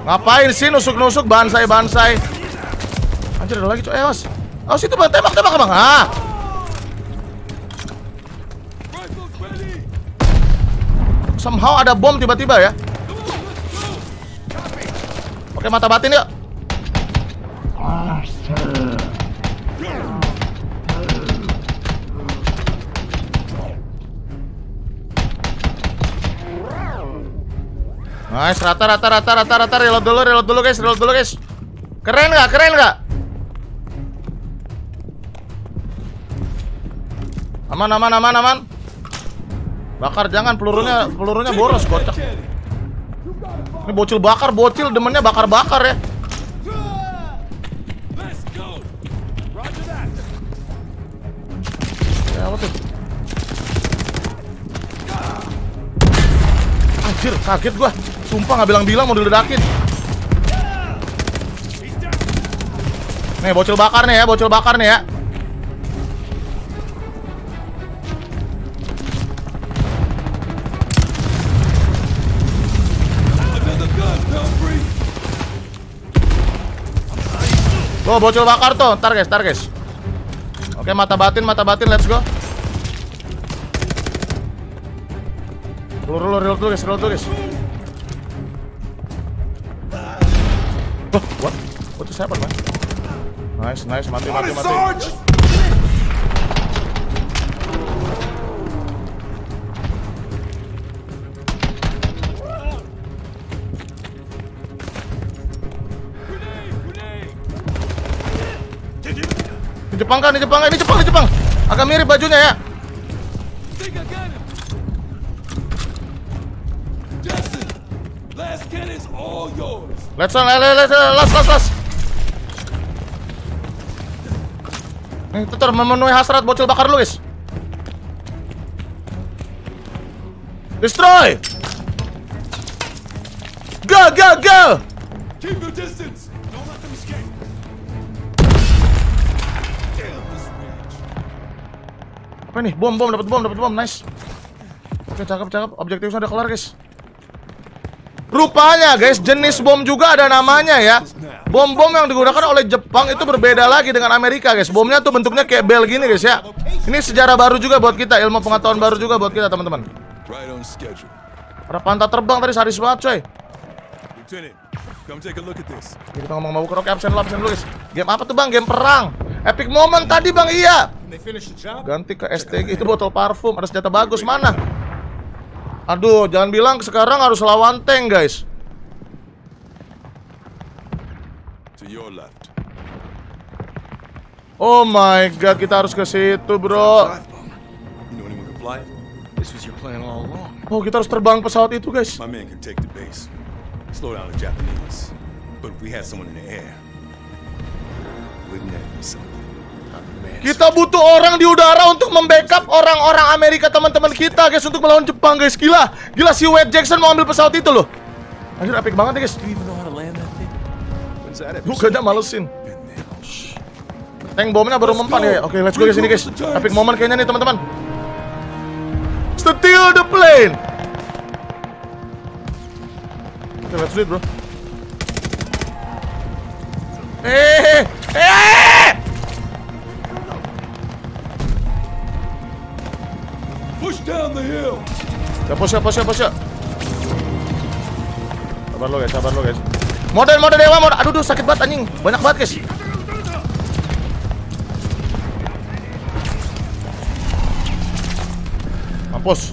Ngapain sih nusuk-nusuk bansai-bansai? Anjir ada lagi coy, eh awas. Awas itu bang, tembak-tembak bang. Ah. Somehow ada bom tiba-tiba ya. Oke mata batin yuk. Nice, rata, rata, rata, rata, rata, reload dulu, reload dulu guys, reload dulu guys. Keren gak? Keren gak? Aman, aman, aman, aman. Bakar, jangan, pelurunya, pelurunya boros, kocak. Ini bocil bakar, bocil, demennya bakar-bakar ya. Ya, apa tuh? Anjir, kaget gua. Sumpah nggak bilang-bilang mau diledakin. Nih bocil bakar nih ya, bocil bakar nih ya. Loh bocil bakar tuh, ntar guys, ntar guys. Oke mata batin, mata batin, let's go. Lur, lur, lur, guys, lur, guys. Loh, what? What just happened, man? Nice, nice, mati, mati, mati. Di Jepang kan, di Jepang kan, ini Jepang, di Jepang. Agak mirip bajunya ya. Let's on, let's, let's, let's, let's, let's. Nih, tutur memenuhi hasrat bocil bakar lu, guys. Destroy! Go, go, go! Keep your distance. Don't let them escape. Apa nih? Bom, bom, dapat bom, dapat bom, nice. Oke, cakep, cakep. Objektifnya udah kelar, guys. Rupanya, guys, jenis bom juga ada namanya ya. Bom-bom yang digunakan oleh Jepang itu berbeda lagi dengan Amerika, guys. Bomnya tuh bentuknya kayak bel gini, guys ya. Ini sejarah baru juga buat kita, ilmu pengetahuan baru juga buat kita, teman-teman. Ada pantat terbang tadi, sadis banget, coy. Kita ngomong-ngomong kerok, absen dulu, absen dulu, guys. Game apa tuh, Bang? Game perang. Epic moment tadi, Bang, iya. Ganti ke S T G, itu botol parfum, ada senjata bagus, mana? Aduh, jangan bilang sekarang harus lawan tank, guys. To your left. Oh my god, kita harus ke situ, bro. Oh, kita harus terbang pesawat itu, guys. Kita butuh orang di udara untuk membackup orang-orang Amerika, teman-teman kita, guys, untuk melawan Jepang, guys. Gila, gila si Wade Jackson mau ambil pesawat itu loh. Anjir, epic banget ya, guys. Bukannya malesin. Tank bomnya baru mempan ya. Oke, okay, let's go guys, ini guys. Epic moment kayaknya nih, teman-teman. Steal the plane. Oke, okay, let's do it, bro. Eh, eh. Push down the hill. Push, push, push, push. Sabar lo guys, sabar lo guys. Model, model dewa, model. Aduh, duh, sakit banget anjing. Banyak banget, guys. Mampus.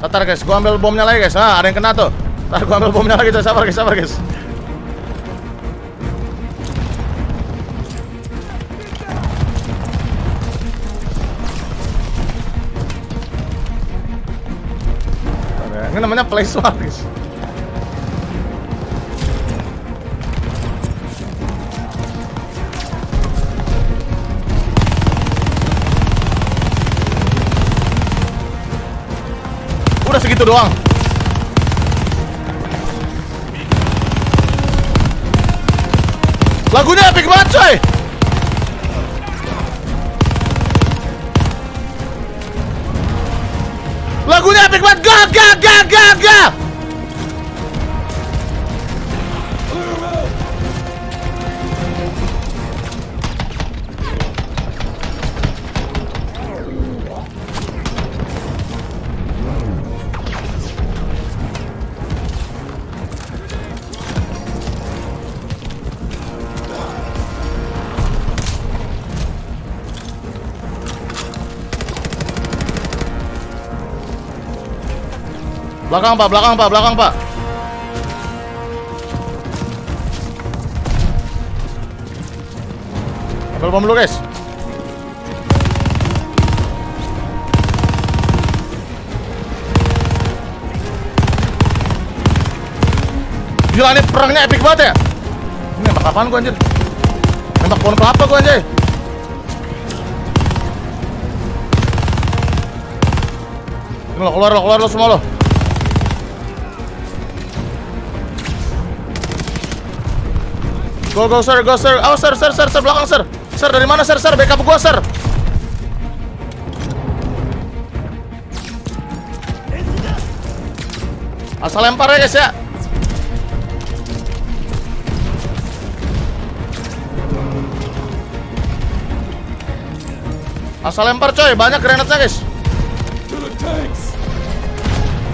Ntar guys, gua ambil bomnya lagi, guys. Ah, ada yang kena tuh. Ntar gua ambil bomnya lagi, guys. Sabar, guys, sabar, guys. Ini namanya play sword, guys. Udah segitu doang. Lagunya epic banget, coy. Lagunya epic banget, gak, gak, gak, gak, gak. Belakang, Pak. Belakang, Pak. Belakang, Pak. Ambil bom dulu, guys. Gila, ini perangnya epic banget ya. Ini nembak apaan gua, anjir? Nembak pohon kelapa gua, anjir. Ini lo keluar, lo keluar, lo semua, lo. Go, go, sir, go, sir. Oh, sir, sir, sir, sir, belakang, sir. Sir, dari mana, sir, sir? Backup gua, sir. Asal lempar ya, guys, ya. Asal lempar, coy. Banyak granatnya, guys.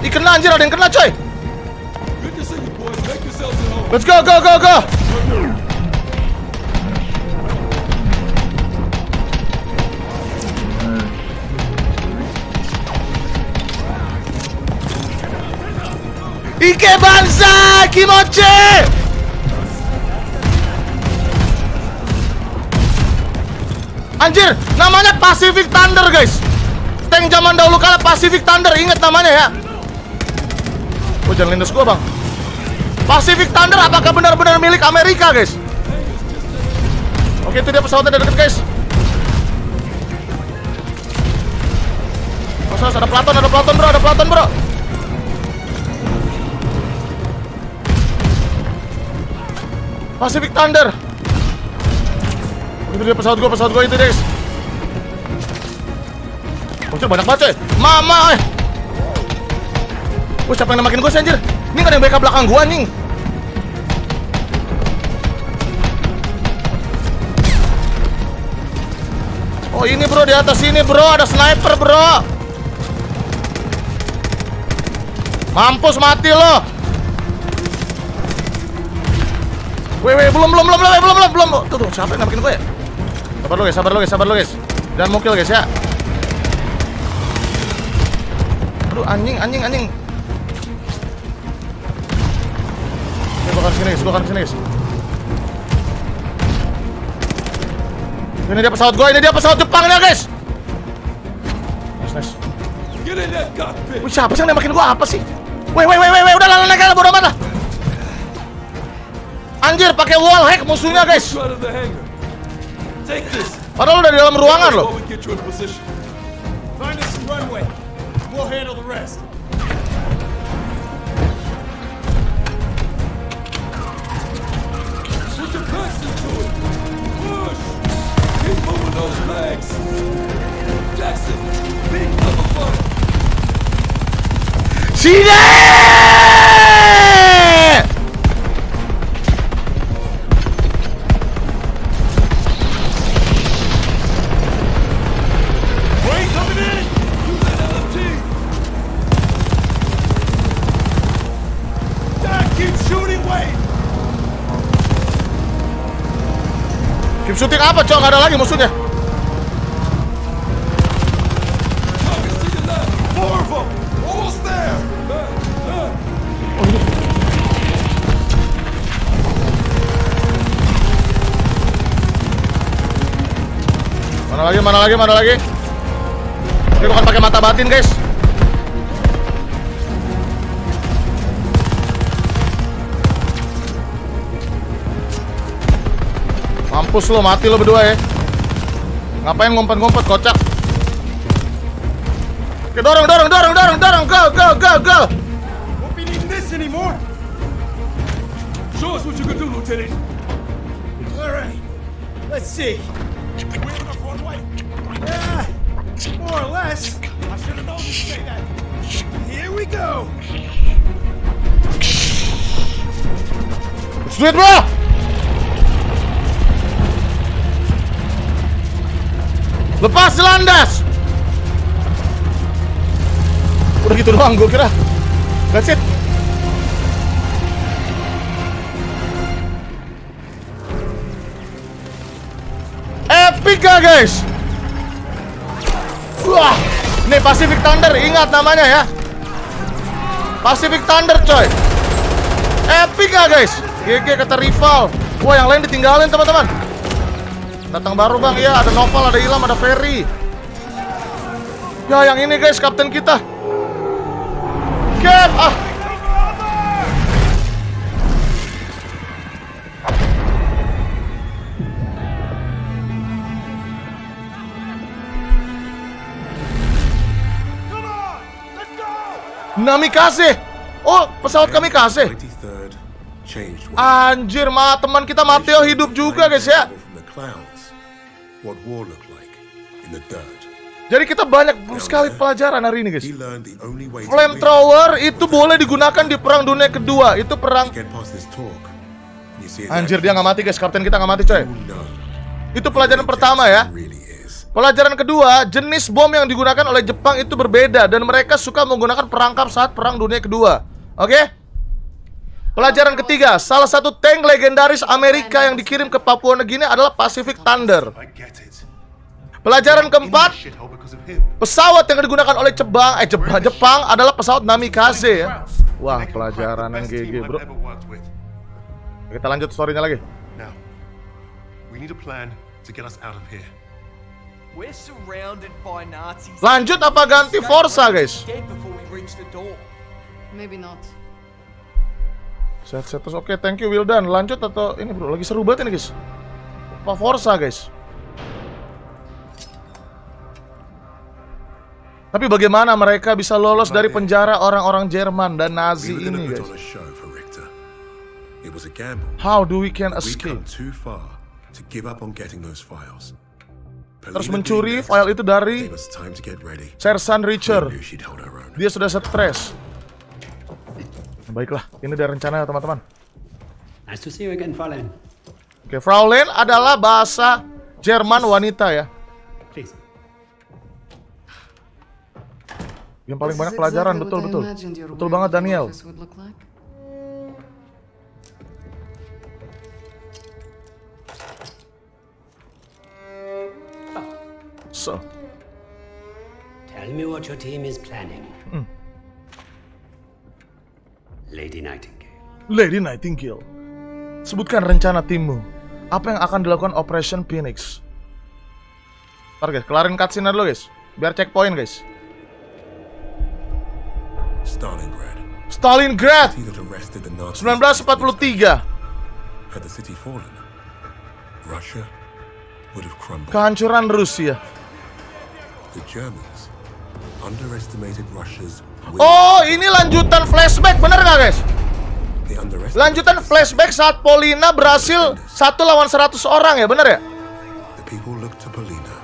Ih, kena, anjir. Ada yang kena, coy. Let's go, go, go, go. Ike banzai, kimochi. Anjir, namanya Pacific Thunder, guys. Tank zaman dahulu kala Pacific Thunder, ingat namanya ya. Oh, jangan lindas gua, Bang. Pacific Thunder apakah benar-benar milik Amerika, guys? Oke, itu dia pesawatnya dari dekat, guys. Awas, ada pelaton, ada pelaton bro, ada pelaton bro. Pacific Thunder. Itu dia pesawat gua, pesawat gua itu, guys. Bocor banyak banget, coy. Mama, eh. Wih, siapa yang namakin gua sih, anjir? Ini gak ada yang backup belakang gua, nih. Oh ini bro, di atas ini bro, ada sniper bro. Mampus, mati lo. Weh weh, belum belum belum belum belum belum. Tuh tuh, siapa yang namakin gue ya? Sabar lo guys, sabar lo guys, sabar lo guys. Jangan mau kill guys ya. Aduh anjing anjing anjing. Ini bakar sini guys, bakar sini guys. Ini dia pesawat gua, ini dia pesawat Jepang nih guys. Nice, nice. Wih, siapa sih yang nemakin gua apa sih? Weh, weh, weh, weh, udah lalu naik lah, bodo amat lah. Anjir, pakai wall hack musuhnya guys. Padahal udah di dalam ruangan loh. Those legs. Jackson, big motherfucker. Sini! Wait, coming in. You let L F T. Dad, keep shooting, Wade. Keep shooting apa, cok? Gak ada lagi musuhnya. Mana lagi, mana lagi, mana lagi. Ini bukan pakai mata batin guys. Mampus lo, mati lo berdua ya. Ngapain ngumpet-ngumpet, kocak. Oke, dorong, dorong, dorong, dorong, dorong. Go, go, go, go. Won't be needing this anymore. Show us what you can do, Lieutenant. Alright, let's see. Yeah, more or less. I should have known you'd say that. Here we go. Let's do it, bro. Lepas landas. Udah gitu doang, gue kira. That's it. Epic gak, guys? Wah, ini Pacific Thunder, ingat namanya ya. Pacific Thunder, coy. Epic gak guys? G G kata rival. Wah, yang lain ditinggalin teman-teman. Datang baru bang, ya ada Novel, ada Ilham, ada Firi. Ya, yang ini guys, kapten kita. Game ah. Kamikaze. Oh, pesawat kamikaze. Anjir, ma, teman kita Mateo hidup juga, guys ya. Jadi kita banyak sekali pelajaran hari ini, guys. Flamethrower itu boleh digunakan di perang dunia kedua. Itu perang. Anjir, dia nggak mati, guys. Kapten kita nggak mati, coy. Itu pelajaran pertama ya. Pelajaran kedua, jenis bom yang digunakan oleh Jepang itu berbeda dan mereka suka menggunakan perangkap saat Perang Dunia Kedua. Oke? Okay? Pelajaran ketiga, salah satu tank legendaris Amerika yang dikirim ke Papua Nugini adalah Pacific Thunder. Pelajaran keempat, pesawat yang digunakan oleh Jepang, eh Jepang, Jepang adalah pesawat Namikaze ya. Wah, pelajaran yang G G, bro. Kita lanjut story-nya lagi. Now, we need a plan to get us out of here. Lanjut apa ganti Forza, guys? Set-set terus, oke, thank you, Wildan. Lanjut atau ini bro, lagi seru banget ini guys. Apa Forza, guys? Tapi bagaimana mereka bisa lolos dari penjara orang-orang Jerman dan Nazi ini, guys? How do we can escape? Terus mencuri file itu dari Sersan Richard. Dia sudah stres. Baiklah, ini ada rencana, teman-teman. Nice to see you again, Fraulein. Oke, Fraulein adalah bahasa Jerman wanita ya. Please. Yang paling banyak pelajaran, betul-betul. Betul banget, Daniel. So. Tell me what your team is planning. Mm. Lady Nightingale. Lady Nightingale. Sebutkan rencana timmu. Apa yang akan dilakukan Operation Phoenix? Ntar guys, kelarin cutscene dulu guys. Biar checkpoint guys. Stalingrad. Stalingrad. nineteen forty-three. Had the city fallen, Russia would have crumbled. Kehancuran Rusia. The Germans underestimated Russia's will. Oh, ini lanjutan flashback, bener nggak guys? Lanjutan flashback saat Polina berhasil satu lawan seratus orang ya, bener ya? The people looked to Polina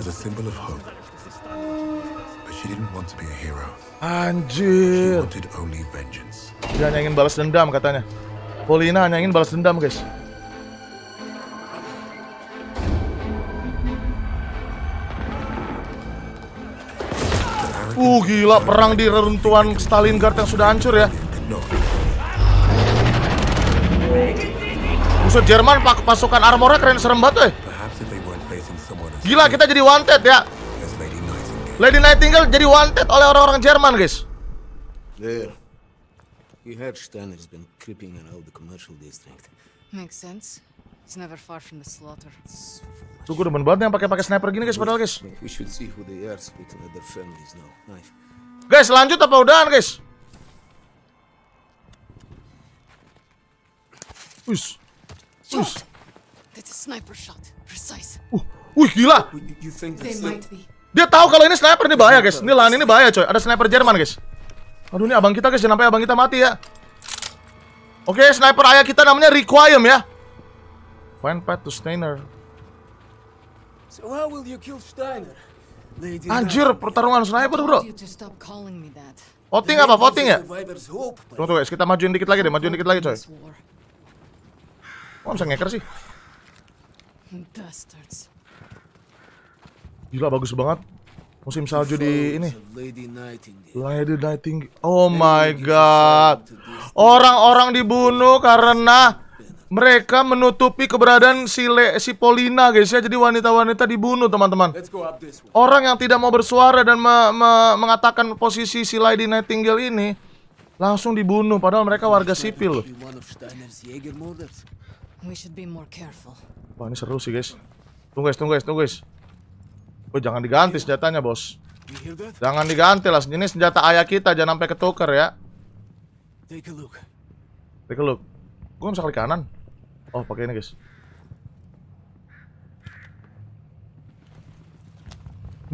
as a symbol of hope, but she didn't want to be a hero. Anjir. She wanted only vengeance. Dia hanya ingin balas dendam katanya. Polina hanya ingin balas dendam guys. Uh, gila, perang di reruntuhan Stalingrad yang sudah hancur ya. Musuh Jerman pak pasukan armornya keren serem banget, eh. Gila, kita jadi wanted ya. Lady Nightingale jadi wanted oleh orang-orang Jerman, guys. There. You heard Steiner's been creeping around the commercial district. Makes sense. It's never far from the slaughter. Tuh, gue demen banget yang pakai-pakai sniper gini guys, padahal guys. We should see who they are, speak to their families now. Knife. Guys, lanjut apa udahan guys? Ush. Ush. That's a sniper shot. Precise. Uh, wih gila. Dia tahu kalau ini sniper, ini bahaya guys. Ini lahan ini bahaya coy. Ada sniper Jerman guys. Aduh, ini abang kita guys, jangan sampai abang kita mati ya. Oke, okay, sniper ayah kita namanya Requiem ya. Find path to Steiner. So how will you kill Steiner? Anjir, pertarungan sniper bro. Voting apa? Voting ya? Tunggu guys, kita majuin dikit lagi deh, majuin dikit lagi coy. Kok bisa ngeker sih? Gila, bagus banget. Musim salju di ini. Lady Nightingale. Oh my god. Orang-orang dibunuh karena mereka menutupi keberadaan si, Le, si Polina guys ya. Jadi wanita-wanita dibunuh teman-teman. Orang yang tidak mau bersuara dan me, me, mengatakan posisi si Lady Nightingale ini langsung dibunuh. Padahal mereka warga sipil loh. Wah, ini seru sih guys. Tunggu guys, tunggu guys, tunggu guys. Oh, jangan diganti senjatanya bos. Jangan diganti lah. Ini senjata ayah kita, jangan sampai ketuker ya. Take a look. Take a look. Gue bisa klik kanan. Oh, pakai ini guys.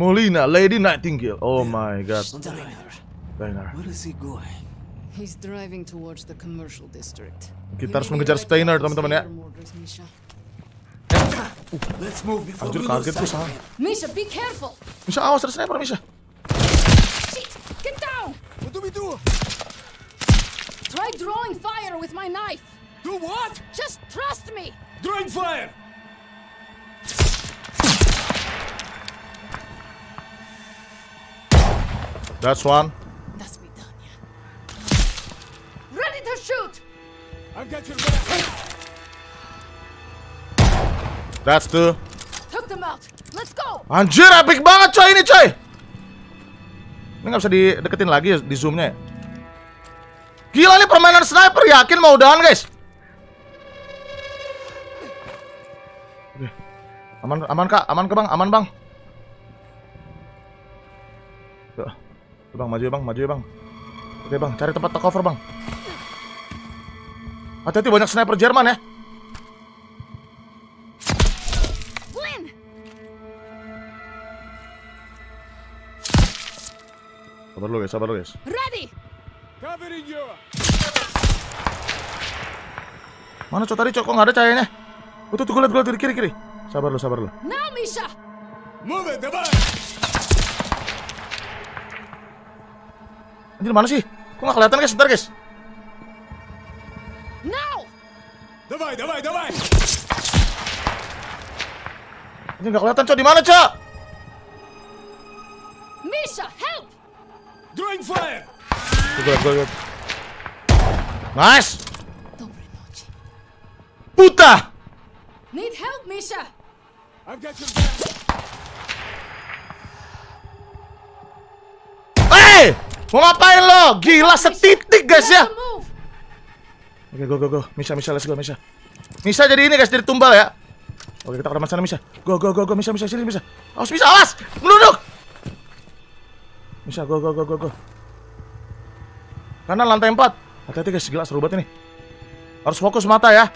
Molina, Lady Nightingale. Oh my god. Steiner. Kita harus mengejar Steiner, teman-teman ya. Uh, anjir, kaget tuh salah. Misha, be careful. Misha, awas, ada sniper, Misha. Get down. What do we do? Try drawing fire with my knife. Do what? Just trust me. Drawing fire. That's one. That's me done, yeah. Ready to shoot. I've got your back. That's two. Took them out. Let's go. Anjir, epic banget coy ini coy. Ini nggak bisa dideketin lagi ya, di zoomnya ya. Gila nih permainan sniper, yakin mau udahan guys. Aman, aman kak, aman ke bang, aman bang. Tuh, tuh bang, maju ya bang, maju ya bang. Oke bang, cari tempat cover bang. Hati-hati banyak sniper Jerman ya. Win. Sabar lu guys, sabar lu guys. Ready. Mana cok tadi cok, kok nggak ada cahayanya? Oh, tuh, tuh gue liat, gue liat, kiri, kiri. Sabar lu, sabar lu. Now, Misha. Move it, anjir, mana sih? Kok nggak kelihatan guys, sebentar guys. Now. Davai, davai, davai. Anjir, nggak kelihatan cok, di mana cok? Misha, help. Drawing fire. Tuh, gue liat, gue liat. Nice. Buta. Need help, Misha. I've got your back. Hey, mau ngapain lo? Gila setitik guys ya. Oke, okay, go go go. Misha, Misha, let's go Misha. Misha jadi ini guys, jadi tumbal ya. Oke, okay, kita ke arah sana Misha. Go go go go Misha, Misha sini Misha. Awas Misha, awas. Melunduk. Misha, go go go go go. Kanan lantai empat. Hati-hati guys, gila seru banget ini. Harus fokus mata ya.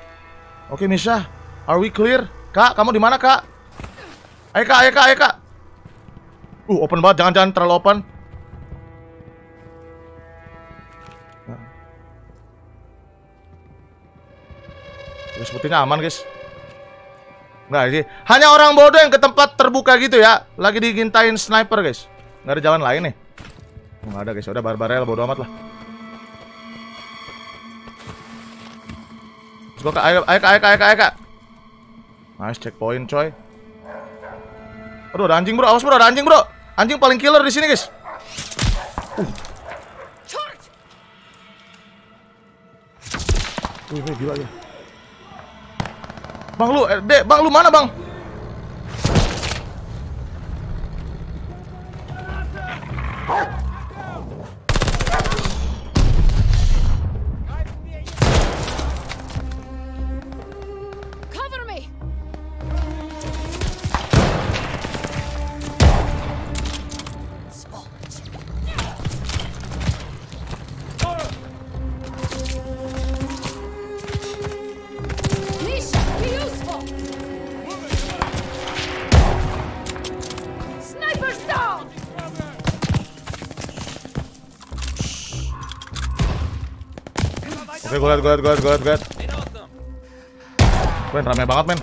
Oke okay, Misha, are we clear? Kak, kamu di mana kak? Ayo kak, ayo kak, ayo kak. Uh, open banget, jangan-jangan terlalu open. Nah. Terus sepertinya aman guys. Nah, ini hanya orang bodoh yang ke tempat terbuka gitu ya. Lagi digintain sniper guys. Nggak ada jalan lain nih. Nggak ada guys, udah barbarel bodoh amat lah. Go kak, ayo, ayo, ayo, ayo, ayo, kak. Nice, checkpoint coy. Aduh, ada anjing bro, awas bro, ada anjing bro. Anjing paling killer di sini guys. Uh. Wih, wih, gila ya. Bang lu, eh, dek, bang lu mana bang? Gue liat, gue liat, gue liat, gue liat, gue liat. Keren, rame banget men.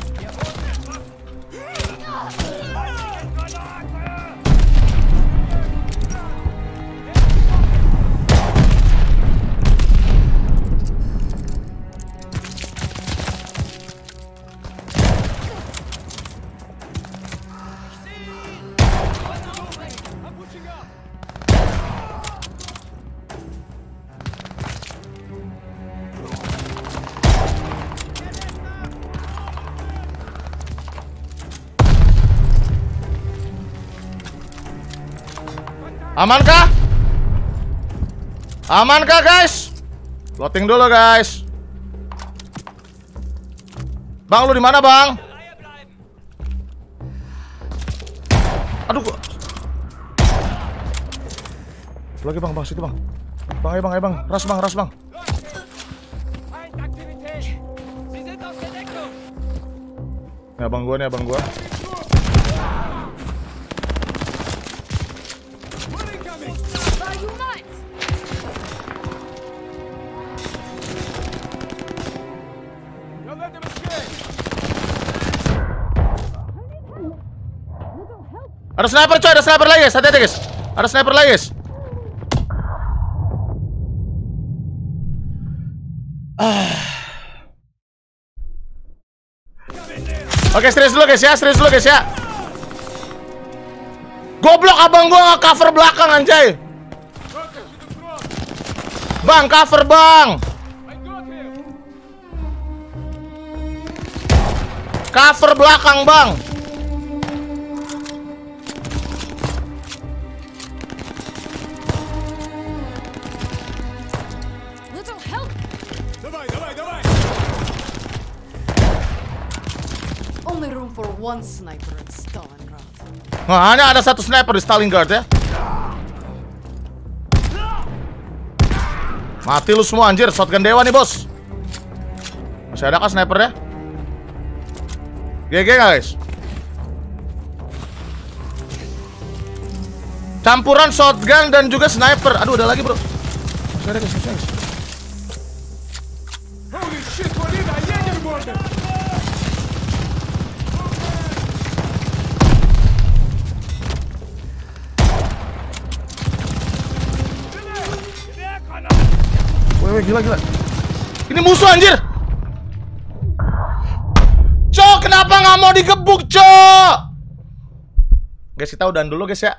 Aman kah? Aman kah guys? Loading dulu guys. Bang lu di mana bang? Aduh gua. Lagi bang, bang situ bang. Bang ayo bang, ayo bang. Ras bang, ras bang. Nah bang gua nih, bang gua. Ada sniper coy, ada sniper lagi guys, hati-hati guys. Ada sniper lagi guys. Ah. Oke, serius dulu guys ya, serius dulu guys ya. Goblok abang gua nge-cover belakang anjay. Bang, cover bang. Cover belakang bang. One sniper at Stalingrad. Nah, hanya ada satu sniper di Stalingrad ya. Mati lu semua anjir, shotgun dewa nih bos. Masih ada kah snipernya? G G guys. Campuran shotgun dan juga sniper. Aduh, ada lagi, bro. Woi, gila, gila. Ini musuh, anjir. Cok, kenapa nggak mau digebuk, cok? Guys, kita udahan dulu, guys, ya.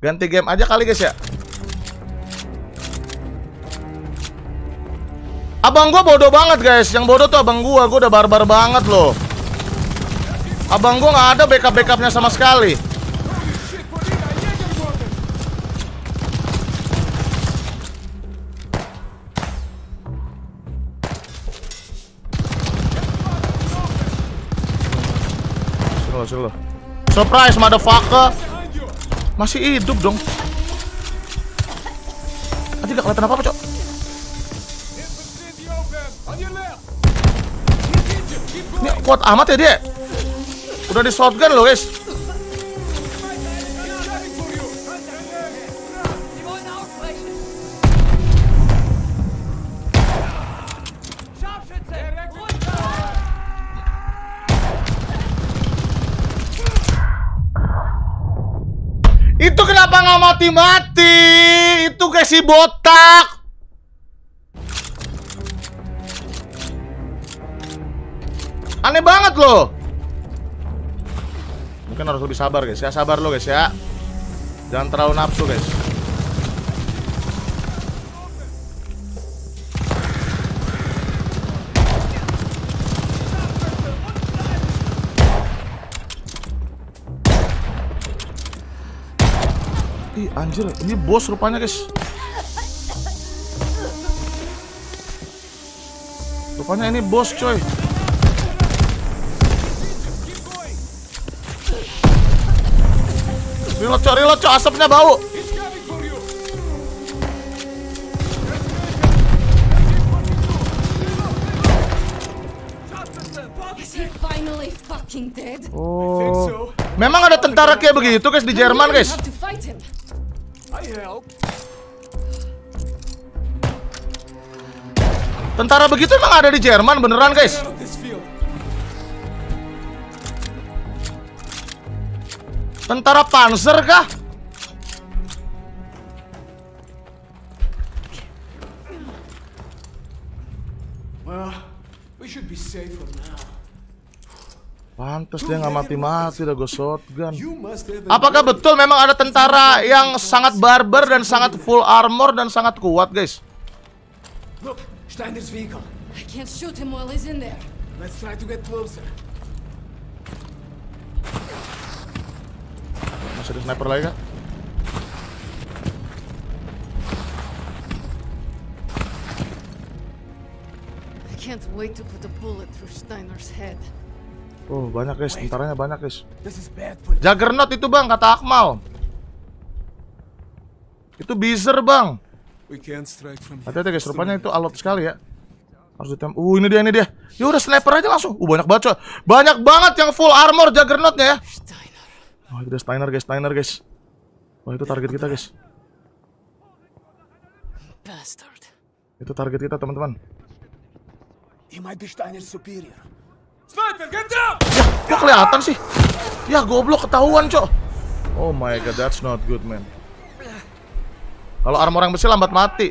Ganti game aja kali, guys, ya. Abang gua bodoh banget, guys. Yang bodoh tuh abang gua, gua udah barbar banget loh. Abang gua nggak ada backup-backupnya sama sekali. Suruh lo. Surprise, motherfucker. Masih hidup dong. Nanti gak kelihatan apa-apa, cok. Ini kuat amat ya dia. Udah di shotgun loh, guys. Itu kenapa nggak mati-mati? Itu kayak si botak. Aneh banget loh. Mungkin harus lebih sabar, guys, ya. Sabar lo, guys, ya. Jangan terlalu nafsu, guys. Anjir, ini bos rupanya, guys. Rupanya ini bos, coy. Reload, coy, reload, coy. Asapnya bau. Oh. Memang ada tentara kayak begitu, guys, di Jerman, guys. Tentara begitu emang ada di Jerman beneran, guys. Tentara panzer kah? Pantes dia nggak mati-mati, udah gue shotgun. Apakah betul memang ada tentara yang sangat barbar dan sangat full armor dan sangat kuat, guys? Look, Steiner's vehicle. I can't shoot him while he's in there. Let's try to get closer. Masih ada sniper lagi, kak? I can't wait to put a bullet through Steiner's head. Oh, banyak, guys, tentaranya banyak, guys. Juggernaut itu, bang, kata Akmal. Itu Beezer, bang. Hati-hati, guys, rupanya itu alot sekali ya. Harus ditem. Uh, ini dia, ini dia. Ya udah, sniper aja langsung. Uh, banyak banget, coy. Banyak banget yang full armor Juggernautnya ya. Wah, itu Steiner, guys, Steiner, guys. Wah, itu target kita, guys. Itu target kita, teman-teman. Sniper, get down! Ya, kok kelihatan sih? Ya, goblok, ketahuan, cok. Oh my god, that's not good, man. Kalau armor yang besi lambat mati.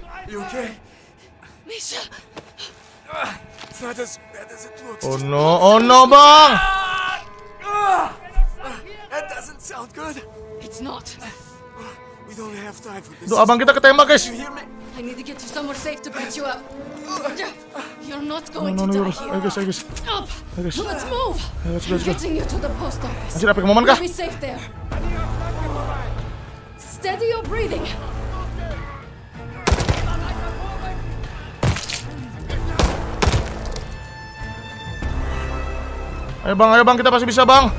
Oh no, oh no, bang. Duh, abang kita ketembak, guys. I need to get you somewhere safe to patch you up. You're not going no, no, no, to die. Ayo, guys, ayo, guys. Up. Ayo, guys. Let's move. Ayo, let's go. Getting you to the post office. Anjir, apa momen kah? Be safe there. Steady your breathing. Ayo, bang, ayo, bang, kita pasti bisa, bang.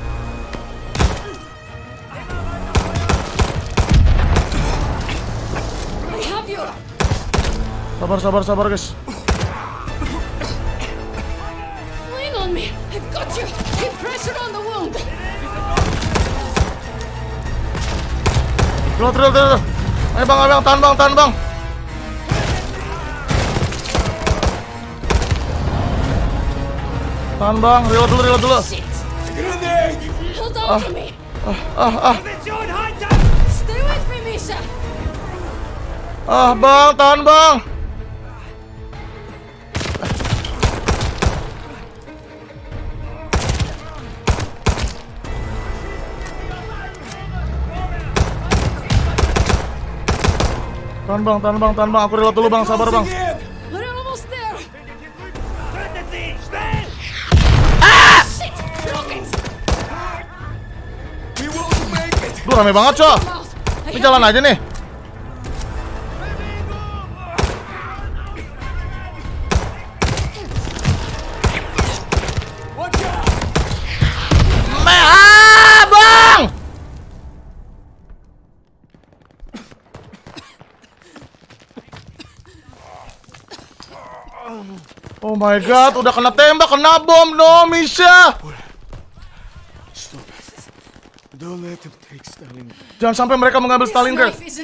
Sabar, sabar, sabar, guys. Lean on me. I've got you. Keep pressure on the wound. Reload, reload, reload. Ayo bang, ayo bang, tahan bang, tahan bang. Tahan bang, reload dulu, reload dulu. Ah, ah, ah, ah. Ah bang, tahan bang. Tahan bang, tahan bang, tahan bang, aku reload dulu bang, sabar bang. Ah! Duh, rame banget coy. Ini jalan aja nih. Oh my god, udah kena tembak, kena bom, no Misha. Jangan sampai mereka mengambil Stalingrad. Guys,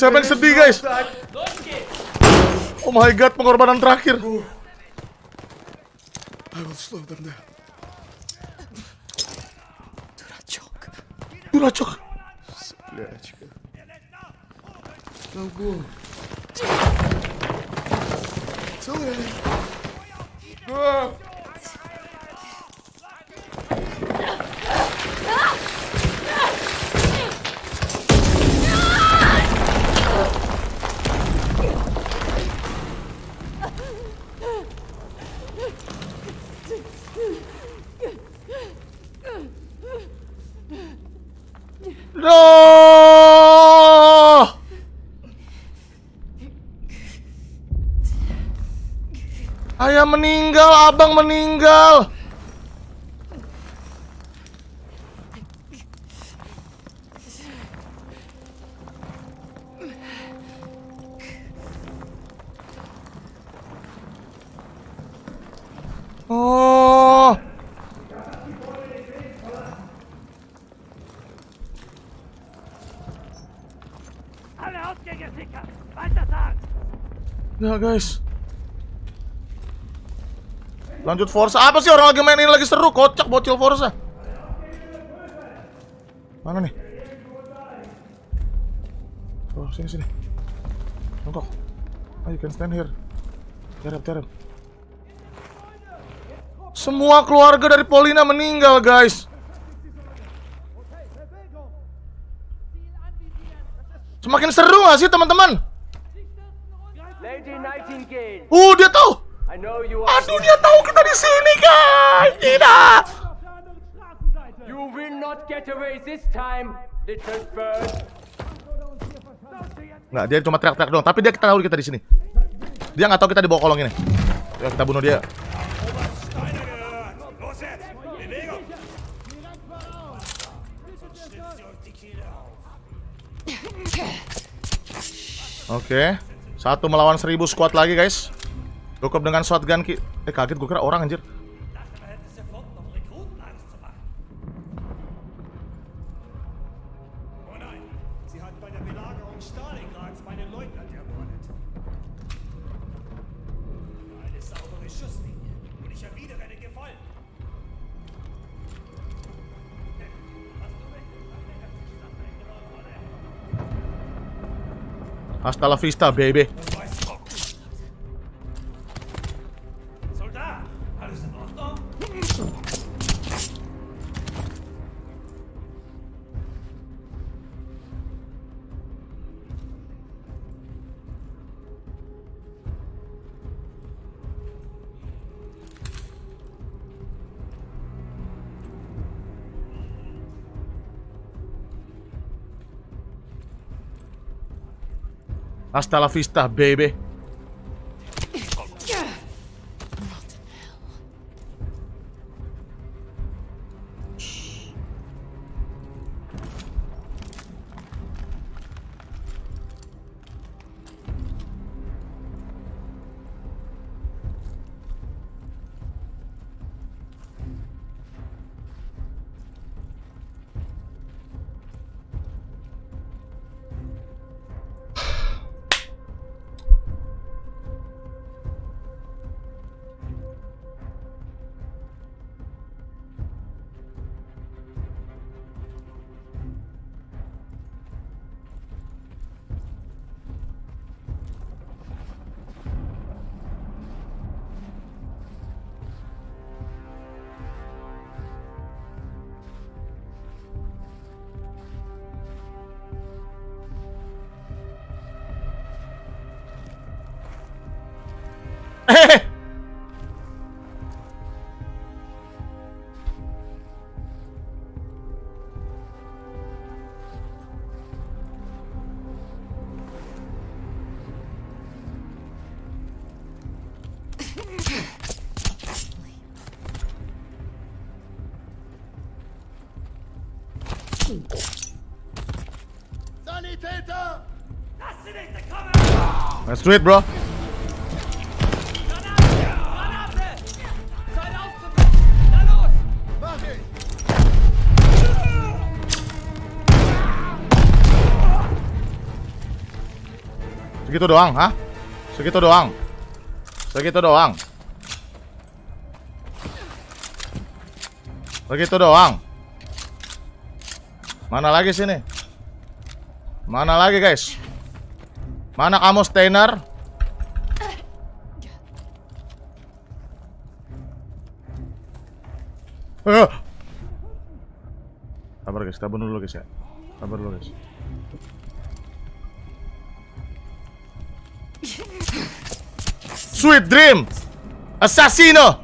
siapa yang sedih guys? Oh my god, pengorbanan terakhir. I will slow them down. Дурачок. Дурачок. Блячка. Долго. Целый. А! No! Ayah meninggal, abang meninggal. Oh. Ya guys, lanjut Forza. Apa sih orang lagi main ini lagi seru? Kocak bocil Forza. Mana nih? Oh sini sini. Tunggu. Ayo can stand here. Terap terap. Semua keluarga dari Polina meninggal guys. Semakin seru gak sih teman-teman? Uh dia tahu. Aduh dia tahu kita di sini guys. Tidak. You will not get away this time, little bird. Nggak, dia cuma teriak-teriak doang. Tapi dia tahu kita di sini. Dia nggak tahu kita di bawah kolong ini. Ya, kita bunuh dia. Oke, okay. Satu melawan seribu squad lagi guys. Cukup dengan shotgun ki. Eh kaget gue kira orang anjir. Hasta la vista, baby. Hasta la vista, baby. Let's do it, bro. Segitu doang, hah? Segitu doang. Segitu doang. Segitu doang. Mana lagi sini? Mana lagi, guys? Mana kamu, Steiner? Uh. Sabar guys, tabun dulu guys ya. Sabar dulu guys. Sweet dream, assassino.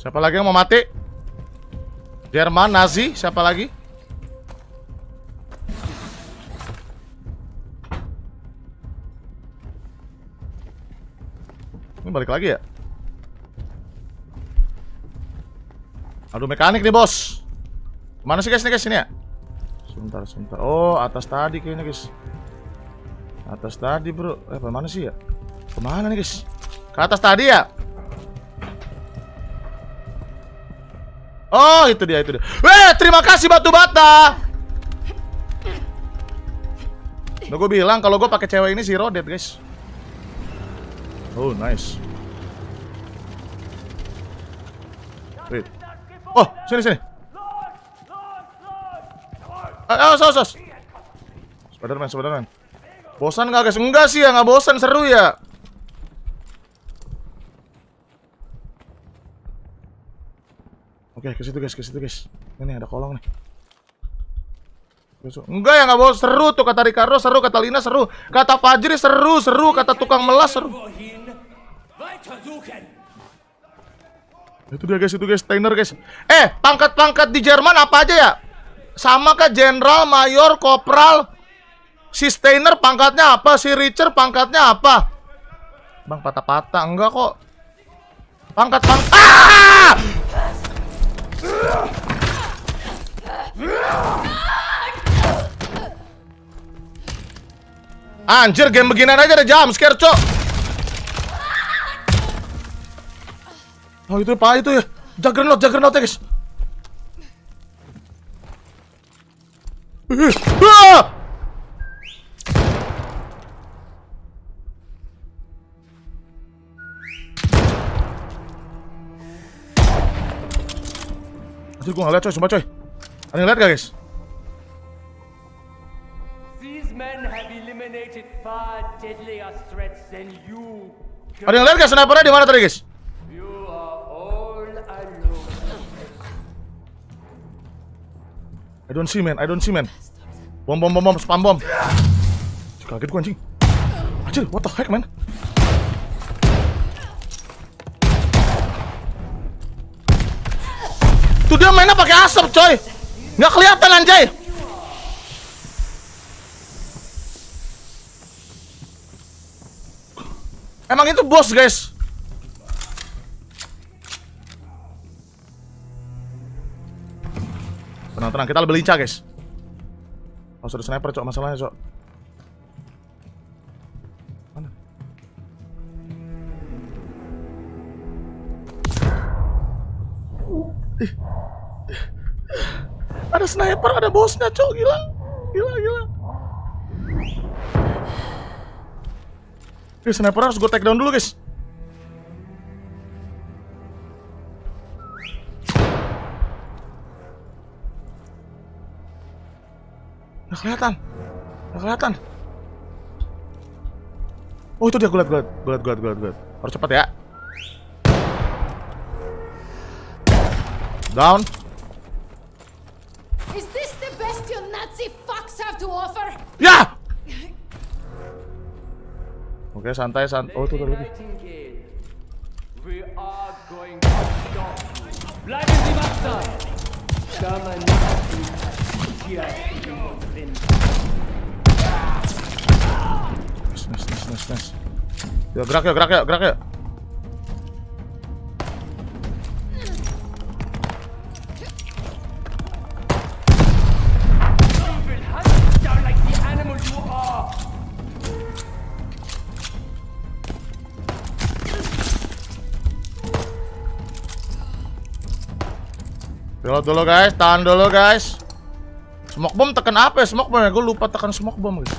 Siapa lagi yang mau mati? Jerman, Nazi, siapa lagi? Ini balik lagi ya? Aduh, mekanik nih, bos. Mana sih, guys? Ini, guys, ini ya? Sebentar, sebentar. Oh, atas tadi kayaknya, guys. Atas tadi, bro. Eh, mana sih ya? Kemana nih, guys? Ke atas tadi ya? Oh, itu dia, itu dia. Weh, terima kasih batu bata. Nah, gue bilang kalau gue pakai cewek ini si Rodet, guys. Oh, nice. Wait. Oh, sini sini. Ah, sos sos. Spiderman, Spiderman. Bosan nggak, guys? Enggak sih ya, nggak bosan, seru ya. Oke, ke situ guys, ke situ guys. Ini ada kolong nih. Enggak ya, nggak bawa. Seru tuh kata Ricardo, seru kata Lina, seru kata Fajri, seru, seru kata tukang melas, seru. Itu dia guys, itu guys, Steiner guys. Eh, pangkat-pangkat di Jerman apa aja ya? Sama kah? Jenderal, Mayor, Kopral. Si Steiner pangkatnya apa? Si Richard pangkatnya apa? Bang, patah-patah, enggak kok. Pangkat-pangkat. Ah! Anjir, game beginian aja ada jumpscare, cok. Oh, itu apa itu ya? Juggernaut, Juggernaut ya, guys. Aduh, gue ngeliat coy, sumpah coy. Ada yang lihat gak, guys? Ada yang lihat gak snipernya dimana tadi, guys? I don't see, man, I don't see, man. Bom, bom, bom, bom, spam bom. Kaget gue, anjing. Anjir, what the heck, man. Tuh dia mainnya pakai asap, coy. Nggak kelihatan, anjay. Emang itu bos, guys. tenang, tenang. Kita belincah, guys. Harus ada sniper, cok. Masalahnya, cok. Mana? Ih. Ada sniper, ada bosnya, cok. Gila. Gila, gila. Ih, sniper harus gue take down dulu, guys. Nggak kelihatan, nggak kelihatan. Oh itu dia, gue liat, gue liat, gue liat, gue liat, gue liat. Harus cepat ya. Down. Is this the best you Nazi fucks have to offer? Ya. Oke, santai, santai. Oh itu tadi. We are going to stop. Bleiben Sie wachsam. Come and Nice, nice, nice, nice, nice. Yo, gerak, yo, gerak, yo, gerak, yo. Reload dulu, guys. Tahan dulu, guys. Smoke bomb tekan apa ya? Smoke bomb ya? Gue lupa tekan smoke bomb gitu.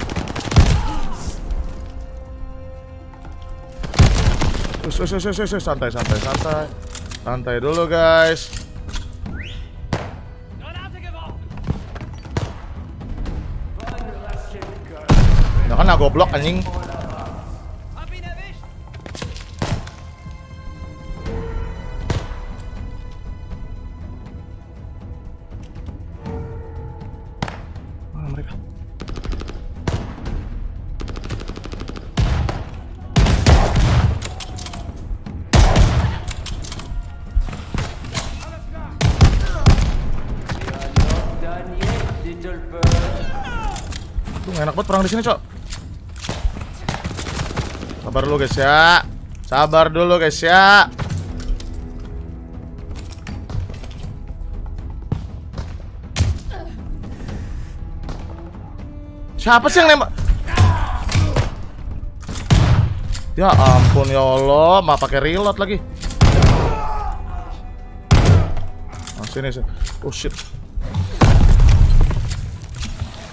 Us, us, us, us, us. Santai, santai, santai. Santai dulu guys. Ya kan, aku blok anjing. Enak banget perang di sini, cok. Sabar dulu, guys ya. Sabar dulu, guys ya. Siapa sih yang nembak? Ya ampun ya Allah, mah pakai reload lagi. Nah, sini sini. Oh shit.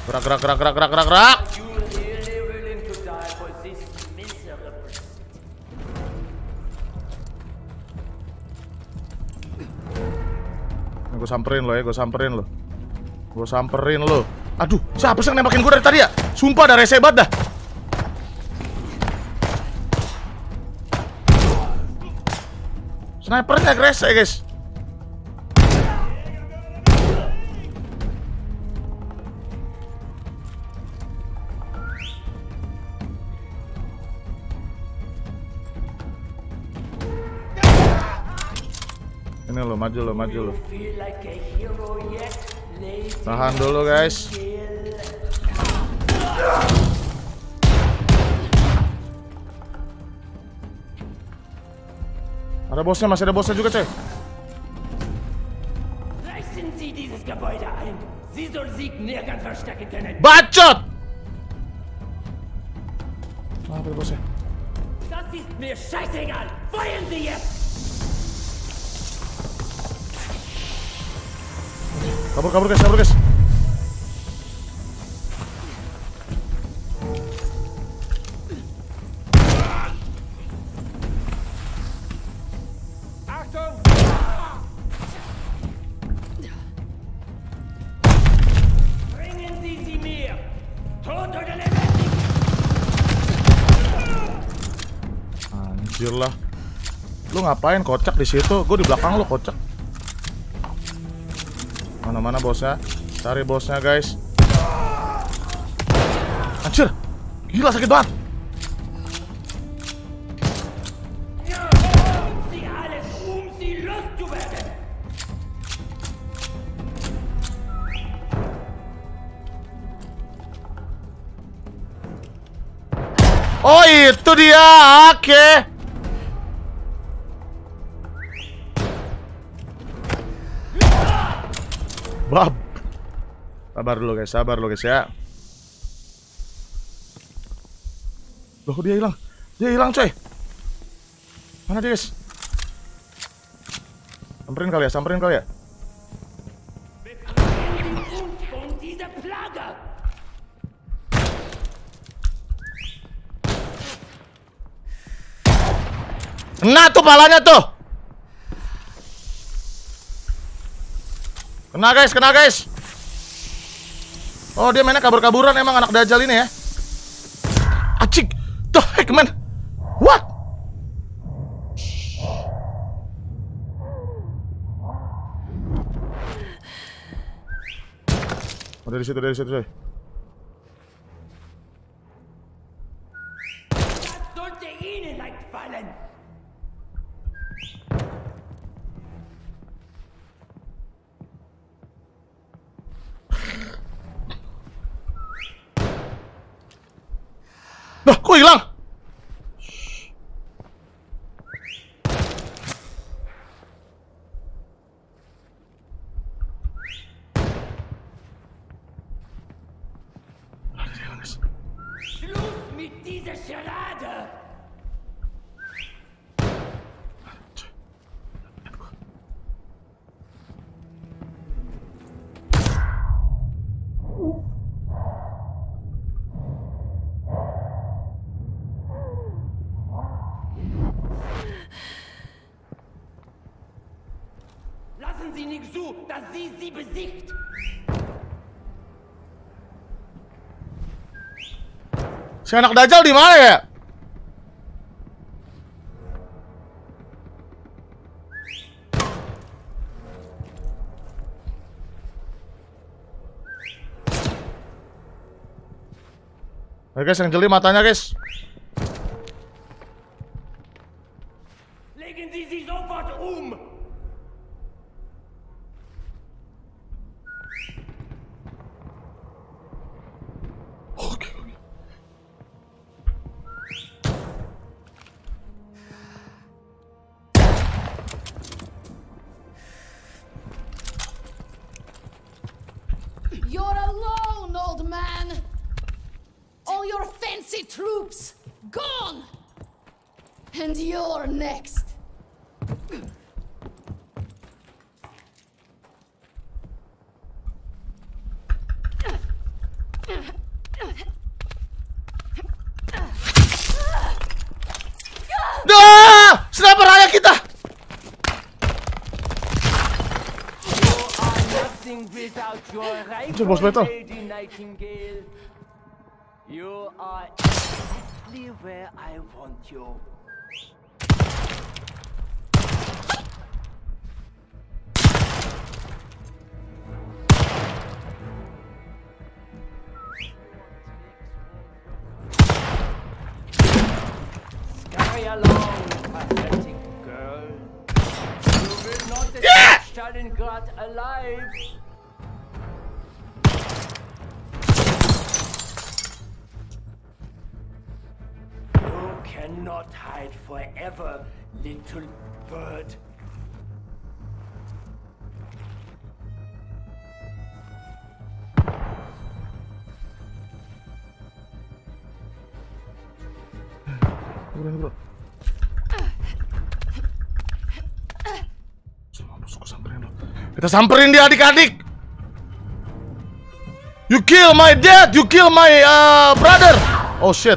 Gerak, gerak, gerak, gerak, gerak, gerak, gerak. Gue samperin lo ya, gue samperin lo. Gue samperin lo. Aduh, siapa sih yang nembakin gue dari tadi ya? Sumpah dah, rese banget dah. Snipernya rese, guys. Maju lo, maju lo. Tahan dulu guys. Ada bosnya, masih ada bosnya juga, coy. Bacot! Mana ada bosnya? Kabur, kabur guys, kabur guys. Achtung! Bringen Sie sie mir. Tod oder lebendig. Anjir lah. Lu ngapain kocak di situ? Gue di belakang lu kocak. Mana bosnya? Cari bosnya, guys. Anjir. Gila sakit banget. Oh, itu dia. Oke. Okay. Bab Sabar dulu guys, sabar dulu guys ya. Loh kok dia hilang? Dia hilang coy. Mana dia guys? Samperin kali ya, samperin kali ya. Kena tuh palanya tuh. Kena guys, kena guys. Oh, dia mainnya kabur-kaburan emang anak dajal ini ya. Acik. The heck man. What? Oh, dari situ, dari situ, coy. Loh, kok hilang? Si anak dajal di mana ya? Oke guys, yang jeli matanya guys. Bos battle. Lady Nightingale, you are exactly where I want you. Carry along, pathetic girl. You will not escape Stalingrad alive. Cannot hide forever, little bird. Kita samperin dia adik-adik. You kill my dad, you kill my uh, brother. Oh shit.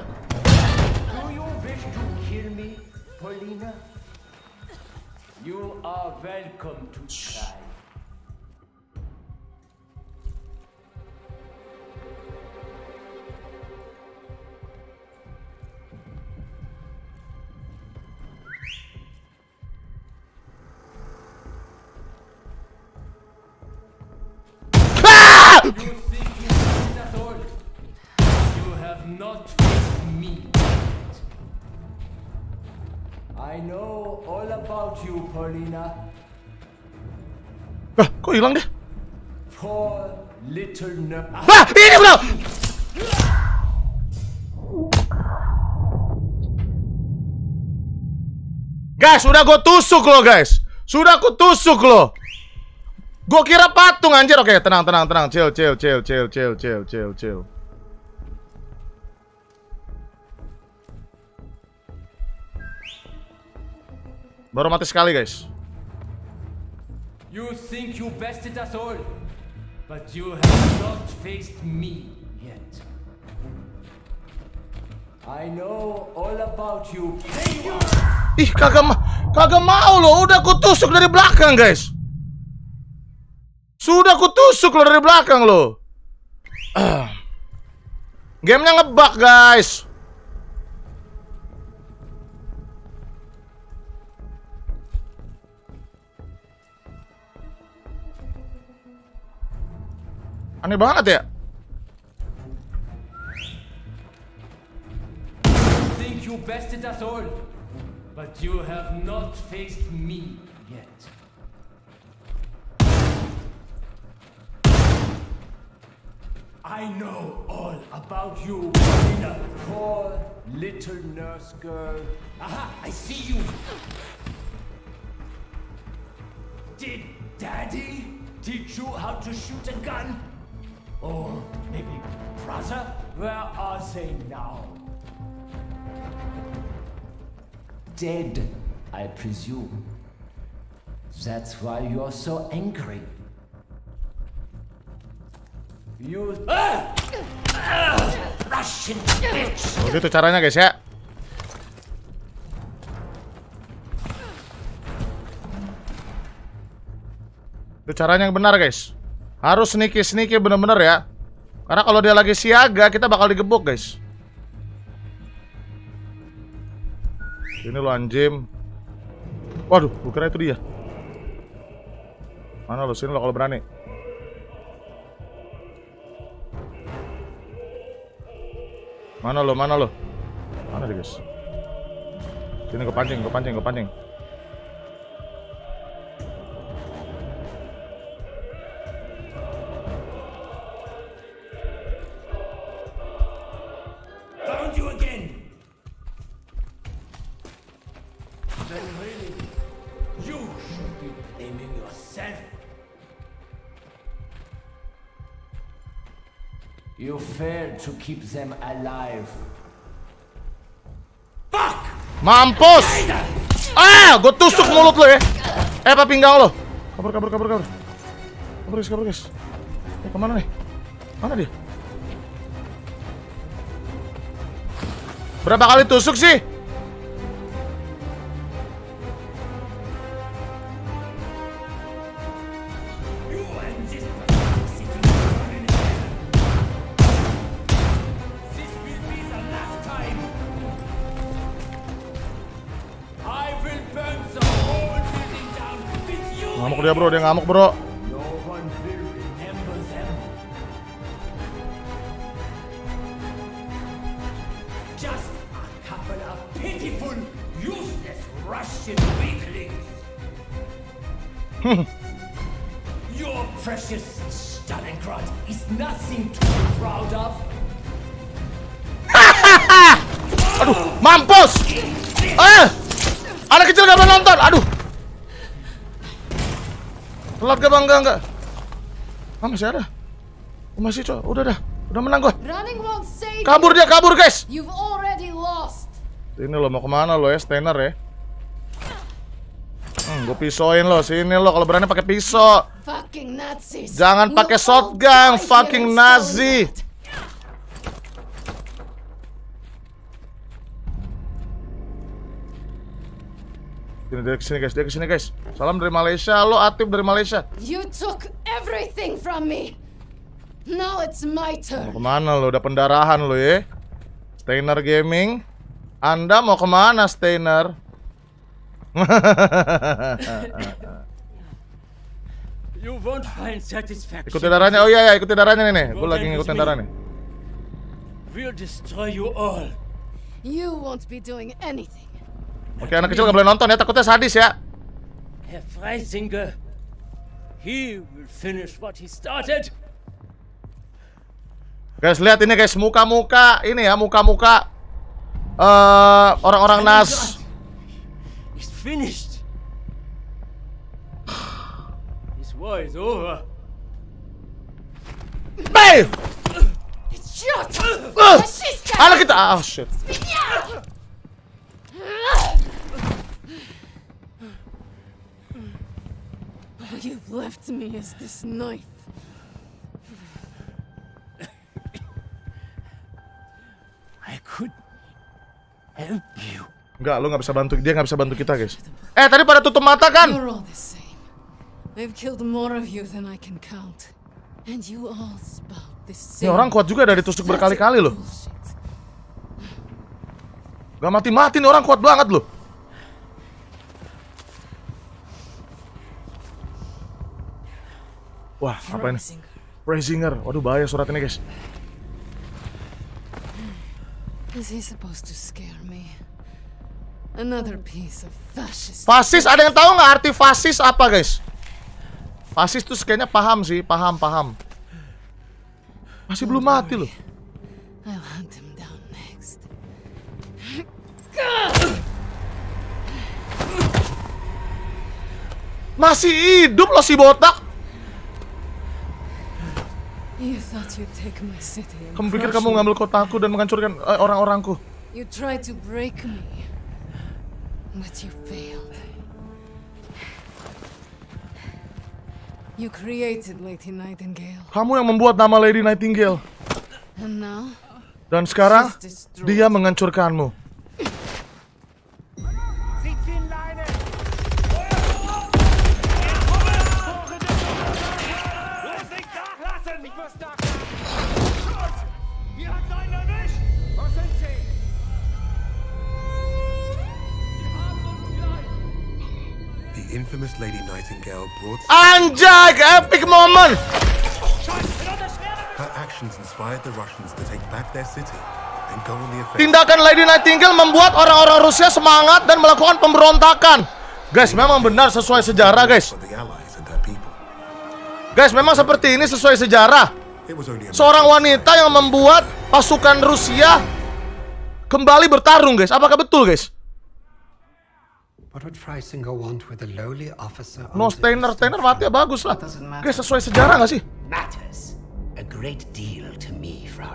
Ah, kok hilang deh? Ah, ini bro. Guys, sudah gue tusuk lo guys. Sudah aku tusuk lo. Gua kira patung anjir. Oke, tenang tenang tenang. Chill chill chill chill chill chill chill chill. Baru mati sekali, guys. You think you bested us all, but you have not faced me yet. I know all about you. Ih, kagak ma kagak mau loh. Udah kutusuk dari belakang, guys. Sudah kutusuk loh dari belakang loh. Uh. Gamenya ngebug, guys. Aneh banget ya. Think you bested us all, but you have not faced me yet. I know all about you, Polina. Poor little nurse girl. Aha, I see you. Did Daddy teach you how to shoot a gun? Or maybe brother? Where are they now? Dead, I presume. That's why you're so angry. You... Ah! Ah! Russian bitch! Begitu caranya, guys, ya. Itu caranya yang benar, guys. Harus niki-niki bener-bener ya. Karena kalau dia lagi siaga, kita bakal digebuk, guys. Ini lo anjim. Waduh, gue kira itu dia. Mana lo, sini lo kalau berani. Mana lo, mana lo. Mana dia, guys. Sini gue pancing, gue pancing, gue pancing. You failed to keep them alive. Fuck! Mampus! Ah, gue tusuk mulut lo ya. Eh, apa pinggang lo? Kabur, kabur, kabur, kabur. Kabur, guys, kabur, guys. Eh, kemana nih? Mana dia? Berapa kali tusuk sih? Dia bro, dia ngamuk bro. Hmm. Your precious Stalingrad is nothing to be proud of. Aduh, mampus. Eh, anak kecil gak pernah nonton. Aduh. Telat gak bang? Enggak, enggak. Ah, masih ada. Oh, masih coba. Udah dah. Udah menang gua. Kabur dia, kabur guys. Ini lo mau kemana lo ya, Steiner ya? Hmm, gue pisauin lo. Sini lo kalau berani pakai pisau. Jangan pakai shotgun, fucking Nazi. Dia kesini guys, dia kesini guys. Salam dari Malaysia, lo aktif dari Malaysia. You took everything from me. Now it's my turn. Mau kemana lo? Udah pendarahan lo ya. Steiner Gaming, Anda mau kemana Steiner? You won't find satisfaction. Ikutin darahnya, oh iya ya, ikutin darahnya nih. Gue lagi ngikutin darah nih. We'll destroy you all. You won't be doing anything. Oke, anak kecil nggak boleh nonton ya, takutnya sadis ya. Herr Freisinger, he will finish what he started. Guys, lihat ini guys, muka-muka ini ya, muka-muka uh, orang-orang Nas. He's finished. His war is over. BAM! It's shot! I look at the oh shit. All you've left me is this knife. I could help you. Enggak, lu nggak bisa bantu. Dia nggak bisa bantu kita, guys. Eh, tadi pada tutup mata kan? Ini orang kuat juga, dari tusuk berkali-kali loh. Gak mati-mati nih orang, kuat banget loh. Wah, apa ini? Freisinger. Waduh, bahaya surat ini, guys. Fasis, ada yang tahu nggak arti fasis apa, guys? Fasis tuh kayaknya paham sih, paham, paham. Masih belum mati loh. Masih hidup loh si botak. Kamu pikir kamu ngambil kotaku dan menghancurkan eh, orang-orangku? Kamu yang membuat nama Lady Nightingale. Dan sekarang dia menghancurkanmu. Anjay, epic moment. Tindakan Lady Nightingale membuat orang-orang Rusia semangat dan melakukan pemberontakan. Guys, memang benar sesuai sejarah, guys. Guys, memang seperti ini sesuai sejarah. Seorang wanita yang membuat pasukan Rusia kembali bertarung, guys. Apakah betul, guys? What would Freisinger want with a lowly officer? No, Steiner, Steiner mati ya, bagus lah. Guys, sesuai sejarah nggak sih?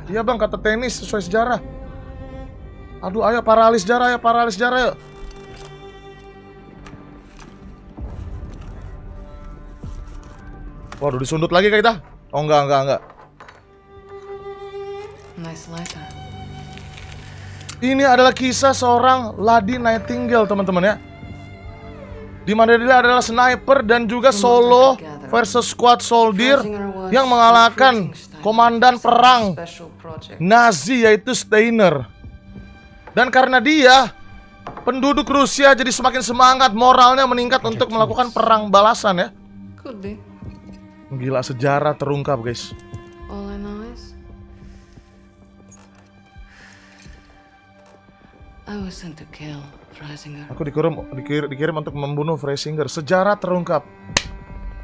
Iya bang, kata tenis sesuai sejarah. Aduh, ayo paralis sejarah ya, paralis sejarah. Waduh, disundut lagi kah kita? Oh enggak, enggak, enggak. Nice letter. Ini adalah kisah seorang Lady Nightingale, teman-teman ya. Di mana dia adalah sniper dan juga solo versus squad soldier yang mengalahkan komandan perang Nazi yaitu Steiner. Dan karena dia, penduduk Rusia jadi semakin semangat, moralnya meningkat untuk melakukan perang balasan ya. Gila, sejarah terungkap, guys. Aku dikirim, dikirim, dikirim untuk membunuh Freisinger. Sejarah terungkap.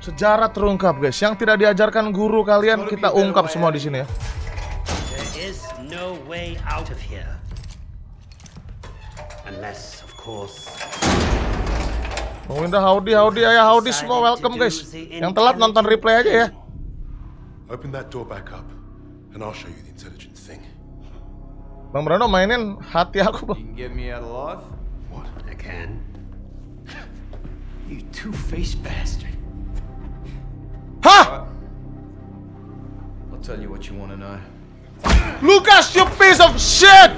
Sejarah terungkap, guys. Yang tidak diajarkan guru kalian kita ungkap semua di sini ya. Oh, Windah, howdy, howdy, ayah, howdy semua, welcome, guys. Yang telat nonton replay aja ya. Open that door back up and I'll show you the intelligence thing. Bang Brando mainin hati aku, Bang. Hah? Lucas, you piece of shit!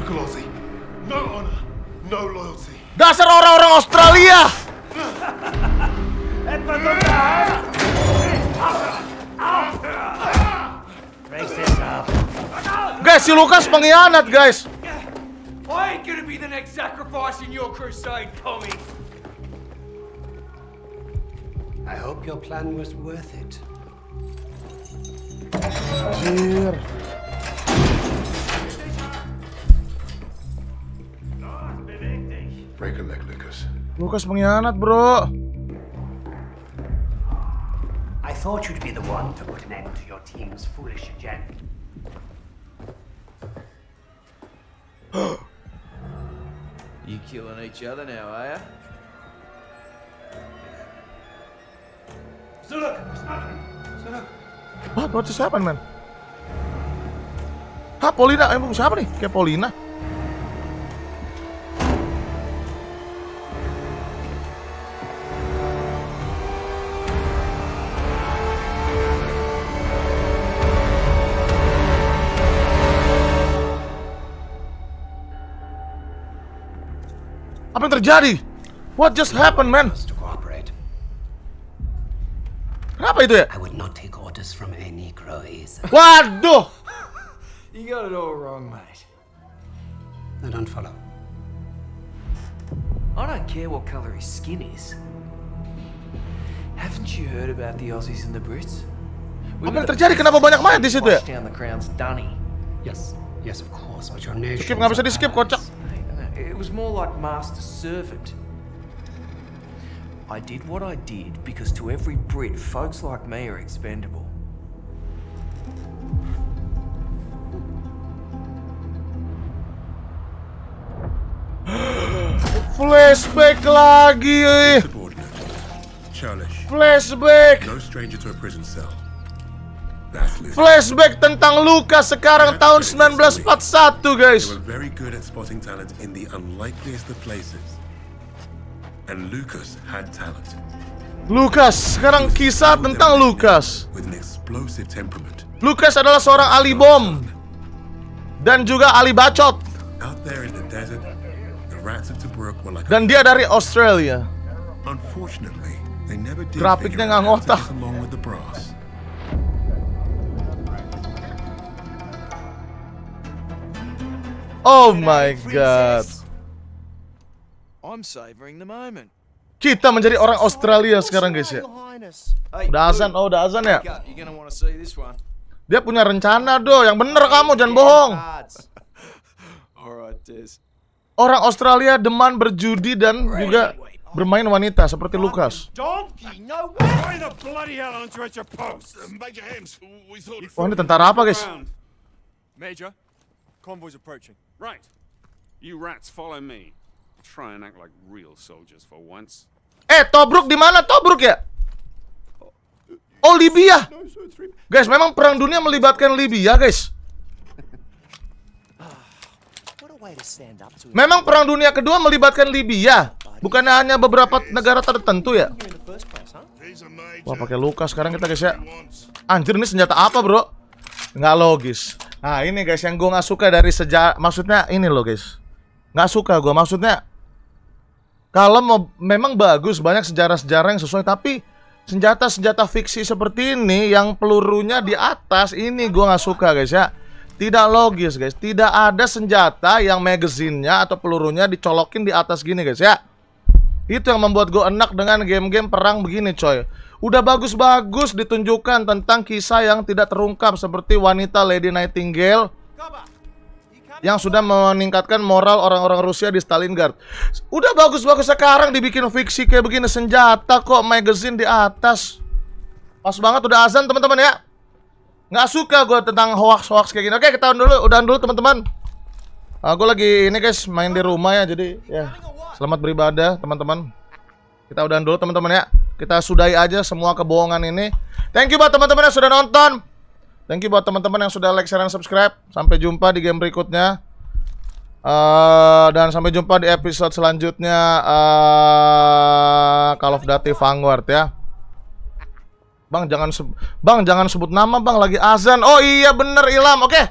Dasar orang-orang Australia! Guys, si Lucas pengkhianat, guys. I ain't gonna be the next sacrifice in your crusade, Tommy. I hope your plan was worth it. Anjir. Break a leg, Lucas. Lucas pengkhianat, bro. I thought you'd be the one to put an end to your team's foolish agenda. You killing each other now, are ya? So look, so look. Wah, protes siapa nih, man? Hah, Polina? Emang siapa nih? Kayak Polina. Apa yang terjadi? What just happened, man? Kenapa itu ya? I would not take orders from any Negro. Waduh! You got it all wrong, mate. Now don't follow. I don't care what color his skin is. Haven't you heard about the Aussies and the Brits? Apa yang terjadi? Kenapa banyak mayat di situ ya? Yes, yes of course. But your nation. Skip, nggak bisa di skip, kocak. It was more like master servant. I did what I did because to every Brit, folks like me are expendable. Flashback lagi. Childish. Flashback. No stranger to a prison cell. Flashback tentang Lucas sekarang tahun seribu sembilan ratus empat puluh satu, guys. They were very good at spotting talent in the unlikeliest of places. And Lucas had talent. Lucas, sekarang kisah tentang Lucas. With an explosive temperament. Lucas adalah seorang ahli bom dan juga ahli bacot. Out there in the desert, the rats of Tobruk were like. Dan dia dari Australia. Unfortunately, they never did. Grafiknya nggak ngotak. Oh my god. Kita menjadi orang Australia sekarang, guys ya. Udah azan, oh udah azan ya. Dia punya rencana do, yang bener kamu jangan bohong. Orang Australia demen berjudi dan juga bermain wanita seperti Lucas. Wah, ini tentara apa, guys? Convoy's approaching. Right. You rats follow me. Try and act like real soldiers for once. Eh, Tobruk di mana? Tobruk ya? Oh, Libya. Guys, memang perang dunia melibatkan Libya, guys. Memang perang dunia kedua melibatkan Libya, bukan hanya beberapa negara tertentu ya. Wah, pakai Lucas sekarang kita, guys ya. Anjir, ini senjata apa, bro? Nggak logis. Nah ini guys yang gue nggak suka dari sejarah, maksudnya ini loh guys, nggak suka gue maksudnya kalau mau, memang bagus banyak sejarah-sejarah yang sesuai, tapi senjata-senjata fiksi seperti ini yang pelurunya di atas ini gue nggak suka guys ya, tidak logis guys, tidak ada senjata yang magazinnya atau pelurunya dicolokin di atas gini guys ya, itu yang membuat gue enak dengan game-game perang begini coy. Udah bagus-bagus ditunjukkan tentang kisah yang tidak terungkap seperti wanita Lady Nightingale yang sudah meningkatkan moral orang-orang Rusia di Stalingrad. Udah bagus-bagus, sekarang dibikin fiksi kayak begini, senjata kok magazine di atas. Pas banget udah azan teman-teman ya. Nggak suka gue tentang hoax-hoax kayak gini. Oke, kita udahan dulu, udahan dulu teman-teman. Aku lagi ini guys main di rumah ya, jadi ya selamat beribadah teman-teman. Kita udahan dulu teman-teman ya. Kita sudahi aja semua kebohongan ini. Thank you buat teman-teman yang sudah nonton. Thank you buat teman-teman yang sudah like, share, dan subscribe. Sampai jumpa di game berikutnya. uh, Dan sampai jumpa di episode selanjutnya, uh, Call of Duty Vanguard ya. Bang jangan Bang jangan sebut nama bang, lagi azan. Oh iya bener Ilham. Oke okay.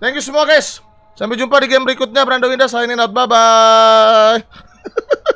Thank you semua guys. Sampai jumpa di game berikutnya. Brando Windah, signing out. Bye bye.